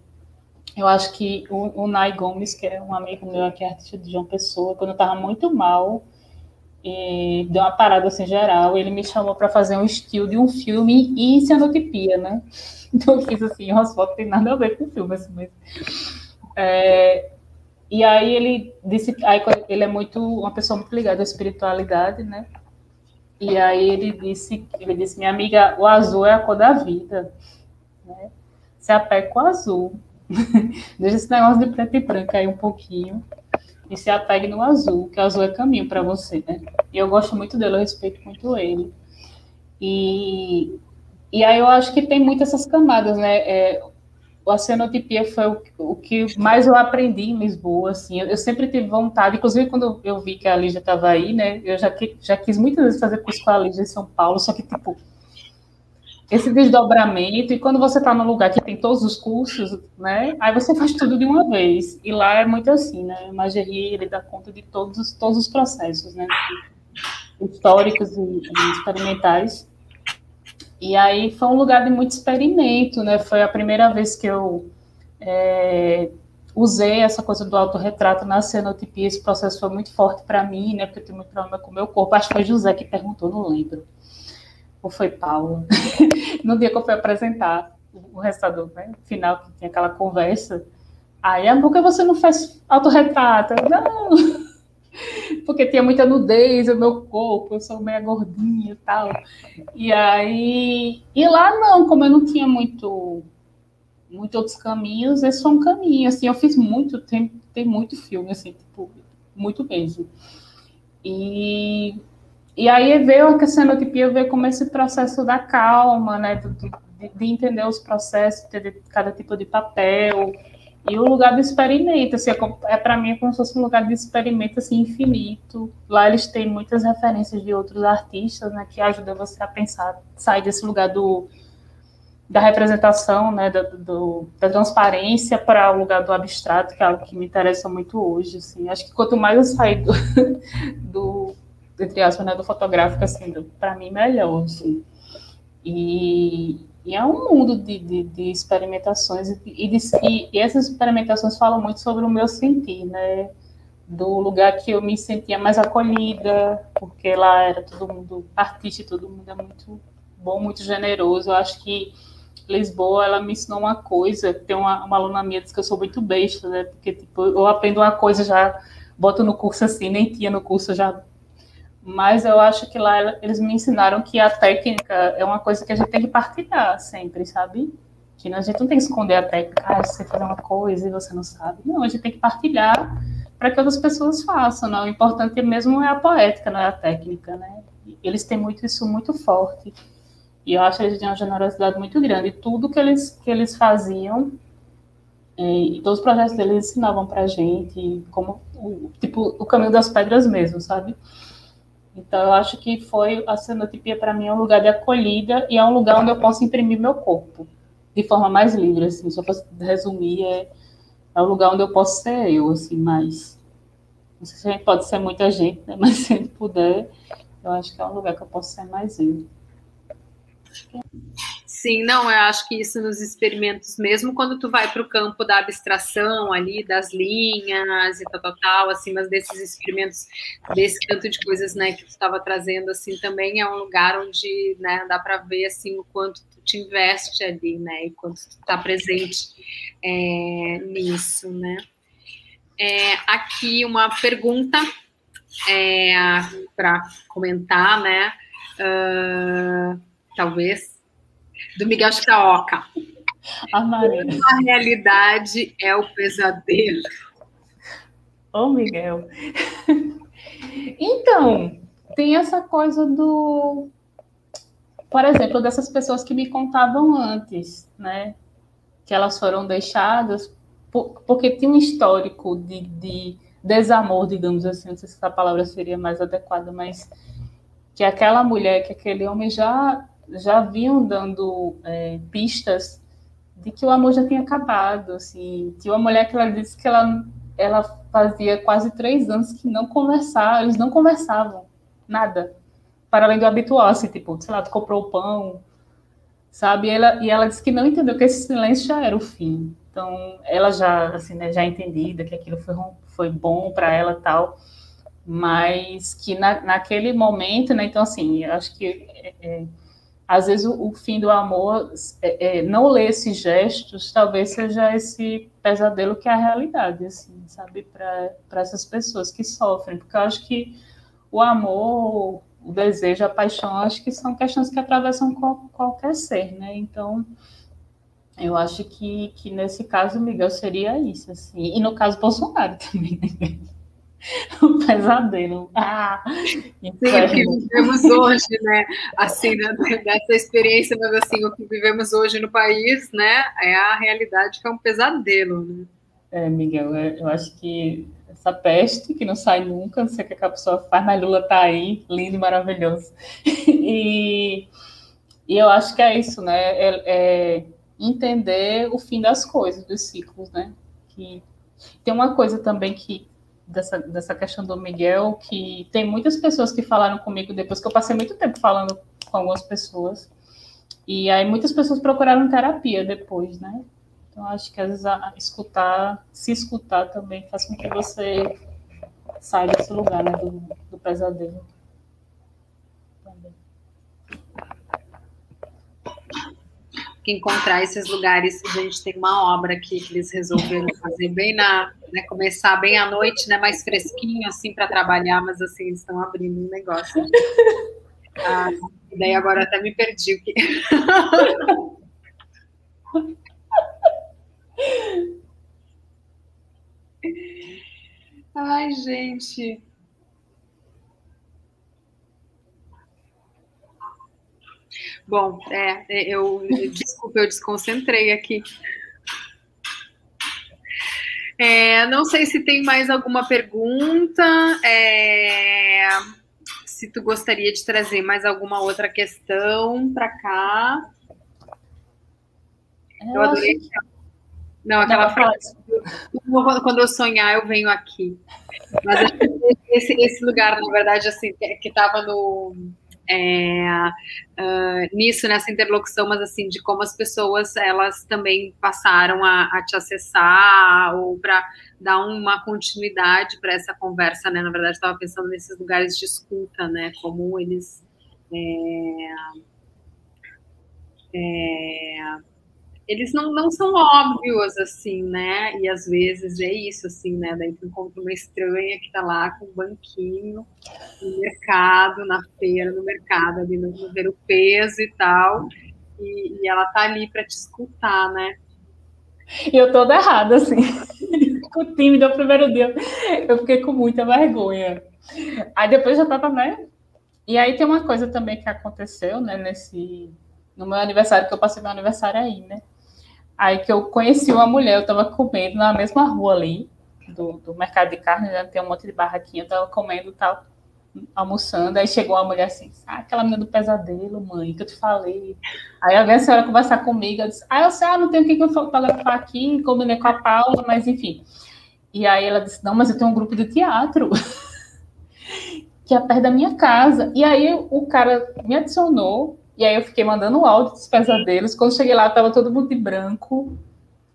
eu acho que o Nai Gomes, que é um amigo meu aqui, artista de João Pessoa, quando eu estava muito mal, e deu uma parada, assim, geral, ele me chamou para fazer um estilo de um filme em cianotipia, né? Então, eu fiz, assim, umas fotos que tem nada a ver com o filme, assim, mas... e aí, ele disse... Aí, ele é uma pessoa muito ligada à espiritualidade, né? E aí, ele disse, minha amiga, o azul é a cor da vida, né? Se apegue com o azul. Deixa esse negócio de preto e branco aí um pouquinho. E se apegue no azul, que o azul é caminho para você, né? E eu gosto muito dele, eu respeito muito ele. E aí eu acho que tem muitas essas camadas, né? A cianotipia foi o que mais eu aprendi em Lisboa, assim. Eu sempre tive vontade, inclusive quando eu vi que a Lígia estava aí, né? Eu já quis muitas vezes fazer curso com a Lígia em São Paulo, só que, tipo... Esse desdobramento, e quando você está num lugar que tem todos os cursos, né, aí você faz tudo de uma vez, e lá é muito assim, né, o Magerique, ele dá conta de todos os processos, né, históricos e experimentais, e aí foi um lugar de muito experimento, né, foi a primeira vez que eu usei essa coisa do autorretrato na cianotipia, esse processo foi muito forte para mim, né, porque eu tenho muito problema com o meu corpo, acho que foi José que perguntou, não lembro. Ou foi Paula? No dia que eu fui apresentar o resultado, né, final, que tinha aquela conversa, aí a boca, você não faz autorretrato? Não! Porque tinha muita nudez no meu corpo, eu sou meio gordinha e tal. E aí... E lá não, como eu não tinha muito... muitos outros caminhos, esse foi um caminho, assim, eu fiz muito, tem muito filme, assim, tipo, muito mesmo. E aí veio a Cianotipia, veio como esse processo da calma, né, de entender os processos, entender cada tipo de papel, e o lugar do experimento, assim, para mim é como se fosse um lugar de experimento, assim, infinito. Lá eles têm muitas referências de outros artistas, né, que ajudam você a pensar, sair desse lugar da representação, né, da transparência para o lugar do abstrato, que é algo que me interessa muito hoje, assim. Acho que quanto mais eu sair entre aspas, né, do fotográfico, assim, para mim, melhor, assim. E é um mundo de experimentações, e essas experimentações falam muito sobre o meu sentir, né? Do lugar que eu me sentia mais acolhida, porque lá era todo mundo artista, todo mundo é muito bom, muito generoso. Eu acho que Lisboa, ela me ensinou uma coisa, tem uma aluna minha que diz que eu sou muito besta, né? Porque tipo, eu aprendo uma coisa, já boto no curso assim, nem tinha no curso já. Mas eu acho que lá eles me ensinaram que a técnica é uma coisa que a gente tem que partilhar sempre, sabe? Que a gente não tem que esconder a técnica, você fazer uma coisa e você não sabe. Não, a gente tem que partilhar para que outras pessoas façam, né? O importante mesmo é a poética, não é a técnica, né? Eles têm muito isso muito forte. E eu acho que eles têm uma generosidade muito grande. E tudo que eles faziam, e todos os projetos deles ensinavam para a gente, como tipo, o caminho das pedras mesmo, sabe? Então, eu acho que a Cianotipia, para mim, é um lugar de acolhida e é um lugar onde eu posso imprimir meu corpo de forma mais livre, assim. Só para resumir, é um lugar onde eu posso ser eu, assim, mais... Não sei se a gente pode ser muita gente, né? Mas se a gente puder, eu acho que é um lugar que eu posso ser mais eu. Sim, não, eu acho que isso nos experimentos, mesmo quando tu vai para o campo da abstração ali, das linhas e tal, assim, mas desses experimentos, desse tanto de coisas, né, que tu estava trazendo, assim, também é um lugar onde, né, dá para ver, assim, o quanto tu te investe ali, né, e quanto tu está presente nisso, né. Aqui uma pergunta para comentar, né, talvez... do Miguel Chitaoca. A realidade é o pesadelo. Ô, Miguel. Então, tem essa coisa do... Por exemplo, dessas pessoas que me contavam antes, né? Que elas foram deixadas... Porque tinha um histórico de desamor, digamos assim. Não sei se essa palavra seria mais adequada, mas... Que aquela mulher, que aquele homem já vinham dando pistas de que o amor já tinha acabado, assim. Tinha uma mulher que ela disse que ela fazia quase 3 anos que não conversavam, eles não conversavam, nada, para além do habitual, assim, tipo, sei lá, tu comprou o pão, sabe? E ela disse que não entendeu que esse silêncio já era o fim. Então, ela já, assim, né, já entendida que aquilo foi bom para ela e tal, mas que naquele momento, né, então, assim, eu acho que... Às vezes o fim do amor, não ler esses gestos, talvez seja esse pesadelo que é a realidade, assim, sabe, para essas pessoas que sofrem. Porque eu acho que o amor, o desejo, a paixão, acho que são questões que atravessam qualquer ser, né? Então, eu acho que nesse caso, Miguel, seria isso, assim. E no caso, Bolsonaro também, né? O pesadelo. Sim, o que vivemos hoje, né? Assim, dessa experiência, mas assim, o que vivemos hoje no país, né? É a realidade que é um pesadelo, né? Miguel, eu acho que essa peste que não sai nunca, não sei o que a pessoa faz, mas Lula tá aí, lindo e maravilhoso. E eu acho que é isso, né? É entender o fim das coisas, dos ciclos, né? Que tem uma coisa também que dessa questão do Miguel, que tem muitas pessoas que falaram comigo depois que eu passei muito tempo falando com algumas pessoas, e aí muitas pessoas procuraram terapia depois, né? Então acho que às vezes se escutar também faz com que você saia desse lugar, né, do pesadelo. Que encontrar esses lugares, a gente tem uma obra aqui que eles resolveram fazer bem começar bem à noite, né, mais fresquinho, assim, para trabalhar, mas, assim, eles estão abrindo um negócio. E daí agora até me perdi. Ai, gente. Bom, desculpa, eu desconcentrei aqui. Não sei se tem mais alguma pergunta, se tu gostaria de trazer mais alguma outra questão para cá. Eu adorei. Não, aquela frase, quando eu sonhar eu venho aqui. Mas esse lugar, na verdade, assim, que estava no... nessa interlocução, mas assim, de como as pessoas, elas também passaram a te acessar, ou para dar uma continuidade para essa conversa, né? Na verdade, estava pensando nesses lugares de escuta, né? Como eles eles não são óbvios, assim, né? E às vezes é isso, assim, né? Daí tu encontra uma estranha que tá lá com um banquinho no mercado, na feira, no mercado, ali no ver o peso e tal. E ela tá ali pra te escutar, né? E eu toda errada, assim. O time do primeiro dia. Eu fiquei com muita vergonha. Aí depois já tava, né? E aí tem uma coisa também que aconteceu, né? No meu aniversário, que eu passei meu aniversário aí, né? Aí que eu conheci uma mulher, eu tava comendo na mesma rua ali, do mercado de carne, né? Tem um monte de barraquinha, eu tava comendo, tal, almoçando, aí chegou uma mulher assim, aquela menina do pesadelo, mãe, que eu te falei. Aí ela veio a senhora conversar comigo, eu disse, eu sei, não tenho o que eu falar aqui, combinei com a Paula, mas enfim. E aí ela disse, não, mas eu tenho um grupo de teatro, que é perto da minha casa. E aí o cara me adicionou, e aí eu fiquei mandando áudio dos pesadelos. Quando cheguei lá, tava todo mundo de branco.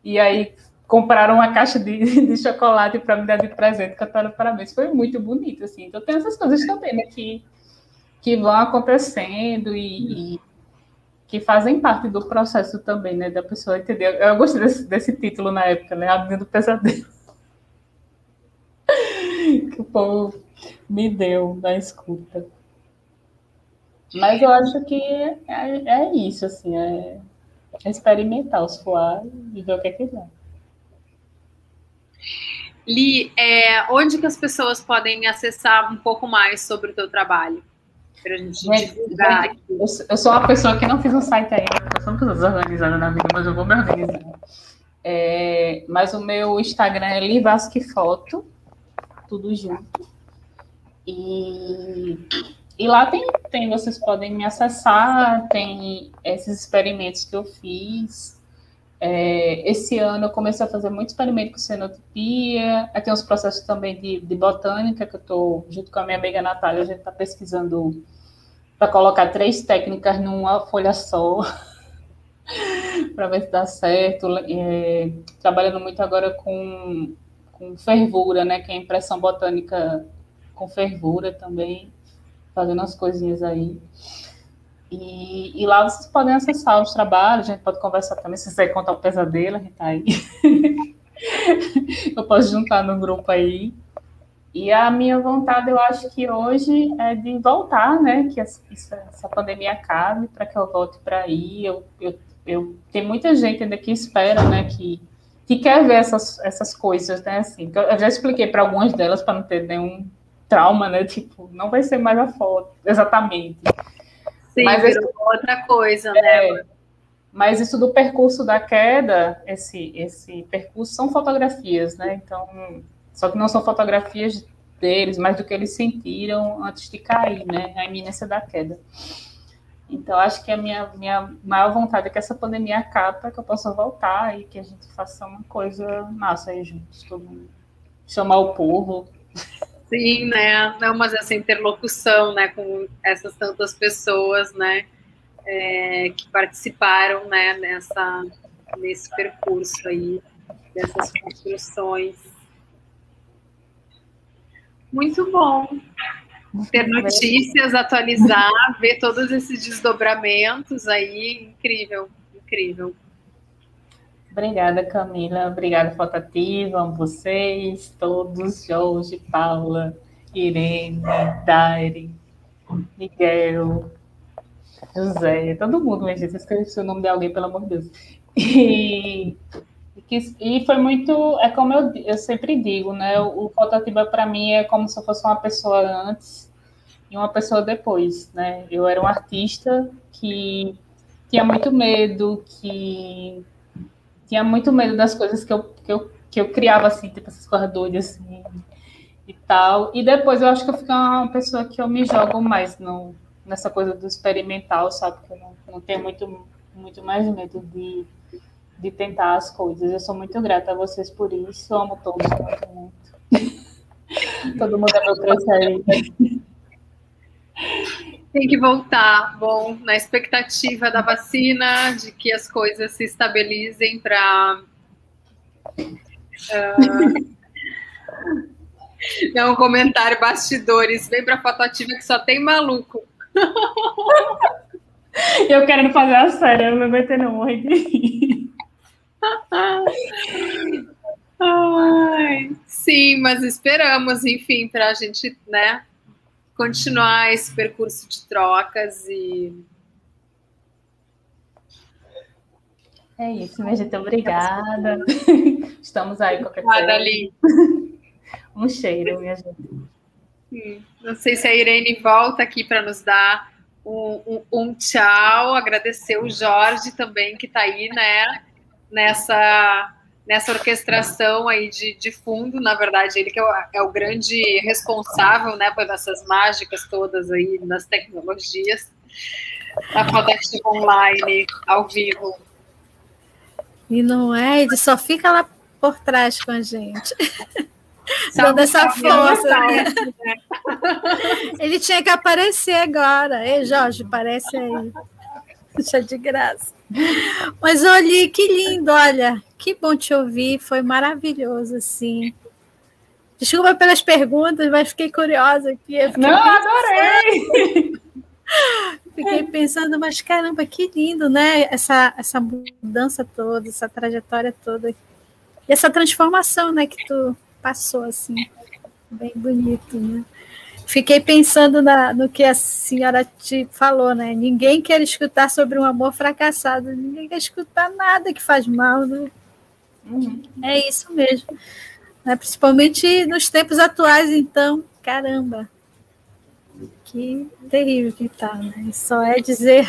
E aí compraram uma caixa de chocolate para me dar de presente, cantaram parabéns. Foi muito bonito, assim. Então tem essas coisas também, né, que vão acontecendo e que fazem parte do processo também, né, da pessoa entender. Eu gostei desse título na época, né, A Menina do Pesadelo. Que o povo me deu na escuta. Mas eu acho que é isso, assim, é experimentar os fuares e ver o que é que dá. Li, onde que as pessoas podem acessar um pouco mais sobre o teu trabalho? Pra gente divulgar aqui. Eu sou uma pessoa que não fiz um site ainda, eu sou uma pessoa desorganizada na vida, mas eu vou me organizar. Mas o meu Instagram é Li Vasc Foto, tudo junto. E lá tem, vocês podem me acessar, tem esses experimentos que eu fiz. Esse ano eu comecei a fazer muito experimento com cianotipia. Tem uns processos também de botânica, que eu estou, junto com a minha amiga Natália, a gente está pesquisando para colocar 3 técnicas numa folha só, para ver se dá certo. Trabalhando muito agora com fervura, né, que é impressão botânica com fervura também. Fazendo as coisinhas aí. E lá vocês podem acessar os trabalhos, a gente pode conversar também, se quiser contar um pesadelo, a gente tá aí. Eu posso juntar no grupo aí. E a minha vontade, eu acho que hoje, é de voltar, né? Que essa pandemia acabe, para que eu volte para aí. Tem muita gente ainda que espera, né? Que quer ver essas coisas, né? Assim, eu já expliquei para algumas delas, para não ter nenhum trauma, né? Tipo, não vai ser mais a foto, exatamente. Sim, mas isso, outra coisa, né? Mas isso do percurso da queda, esse percurso são fotografias, né? Então, só que não são fotografias deles, mas do que eles sentiram antes de cair, né? A iminência da queda. Então, acho que a minha maior vontade é que essa pandemia acabe, que eu possa voltar e que a gente faça uma coisa massa aí juntos, todo mundo. Chamar o povo. Sim, né? Não, mas essa interlocução, né, com essas tantas pessoas, né, que participaram, né, nesse percurso aí, dessas construções. Muito bom ter notícias, atualizar, ver todos esses desdobramentos aí, incrível, incrível. Obrigada, Camila. Obrigada, Fotoativa, amo vocês, todos, Jorge, Paula, Irene, Daire, Miguel, José, todo mundo, minha gente. Eu esqueci o nome de alguém, pelo amor de Deus. E E foi muito, é como eu sempre digo, né? O Fotoativa para mim é como se eu fosse uma pessoa antes e uma pessoa depois, né? Eu era um artista que tinha muito medo, das coisas que eu criava, assim, tipo essas coisas doidas, assim, e tal. E depois eu acho que eu fiquei uma pessoa que eu me jogo mais nessa coisa do experimental, sabe? Que eu não tenho muito mais medo de tentar as coisas. Eu sou muito grata a vocês por isso. Eu amo todos muito. Todo mundo é meu preferido. Tem que voltar, bom, na expectativa da vacina, de que as coisas se estabilizem para é um comentário bastidores, vem para Fotoativa que só tem maluco. Eu querendo fazer a série, eu não aguentei não, morri de rir. Ai, sim, mas esperamos, enfim, para a gente, né, continuar esse percurso de trocas e... É isso, minha gente, obrigada. Estamos aí, qualquer coisa. Ali. Um cheiro, minha gente. Sim. Não sei se a Irene volta aqui para nos dar um tchau, agradecer o Jorge também, que está aí, né, nessa orquestração aí de fundo, na verdade, ele que é o grande responsável, né, por essas mágicas todas aí, nas tecnologias, a Fotoativa online, ao vivo. E não é, ele só fica lá por trás com a gente. Toda essa força, né? Ele tinha que aparecer agora. Ei, Jorge, aparece aí. Deixa de graça. Mas olha, que lindo, olha. Que bom te ouvir, foi maravilhoso, assim. Desculpa pelas perguntas, mas fiquei curiosa aqui. Não, adorei! Fiquei pensando, mas caramba, que lindo, né? Essa mudança toda, essa trajetória toda. E essa transformação, né, que tu passou, assim, bem bonito, né? Fiquei pensando no que a senhora te falou, né? Ninguém quer escutar sobre um amor fracassado, ninguém quer escutar nada que faz mal, né? É isso mesmo. Né? Principalmente nos tempos atuais, então, caramba, que terrível que tá, né? Só é dizer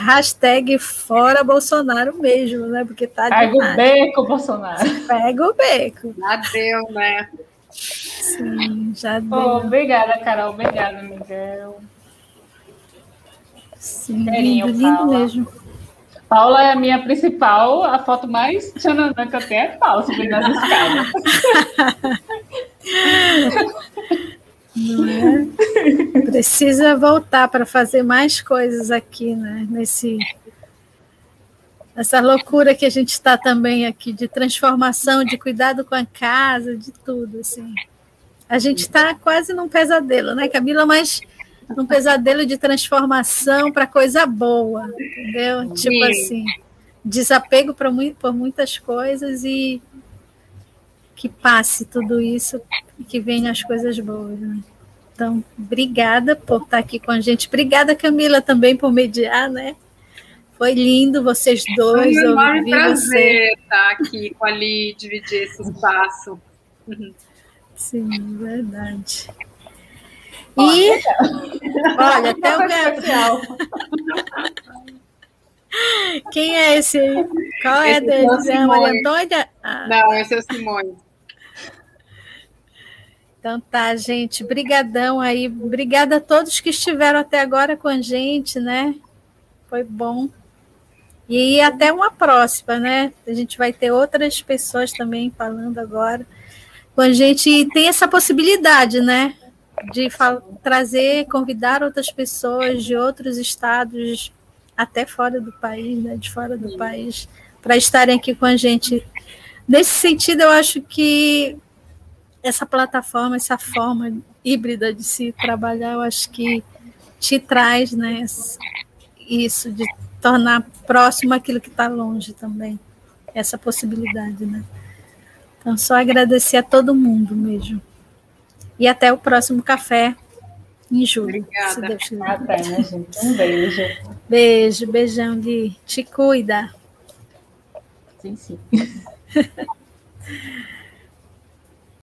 #ForaBolsonaro mesmo, né? Porque tá demais. Pega o beco, Bolsonaro. Pega o beco. Adeus, né? Sim, já deu. Oh, obrigada, Carol. Obrigada, Miguel. Sim, lindo, lindo mesmo. Paula é a minha principal, a foto mais tchananã que eu tenho é Paula, subindo as escadas. Não é? Precisa voltar para fazer mais coisas aqui, né? Essa loucura que a gente está também aqui, de transformação, de cuidado com a casa, de tudo, assim. A gente está quase num pesadelo, né, Camila? Mas num pesadelo de transformação para coisa boa, entendeu? Sim. Tipo assim, desapego por muitas coisas e que passe tudo isso e que venham as coisas boas, né? Então, obrigada por estar aqui com a gente. Obrigada, Camila, também por mediar, né? Foi lindo, vocês dois. Foi um enorme prazer estar aqui com a Li, dividir esse espaço. Sim, verdade. E olha, até o Gabriel. Quem é esse? Qual é deles? É a Maria Antônia? Ah. Não, esse é o Simone. Então tá, gente. Brigadão aí. Obrigada a todos que estiveram até agora com a gente, né? Foi bom. E até uma próxima, né? A gente vai ter outras pessoas também falando agora com a gente. E tem essa possibilidade, né? De trazer, convidar outras pessoas de outros estados, até fora do país, né? De fora do país, para estarem aqui com a gente. Nesse sentido, eu acho que essa plataforma, essa forma híbrida de se trabalhar, eu acho que te traz, né? Isso, de tornar próximo aquilo que está longe também, essa possibilidade, né? Então, só agradecer a todo mundo mesmo. E até o próximo café em julho. Obrigada. Se Deus quiser. Até, né, gente? Um beijo. Beijo, beijão, Li. Te cuida. Sim, sim.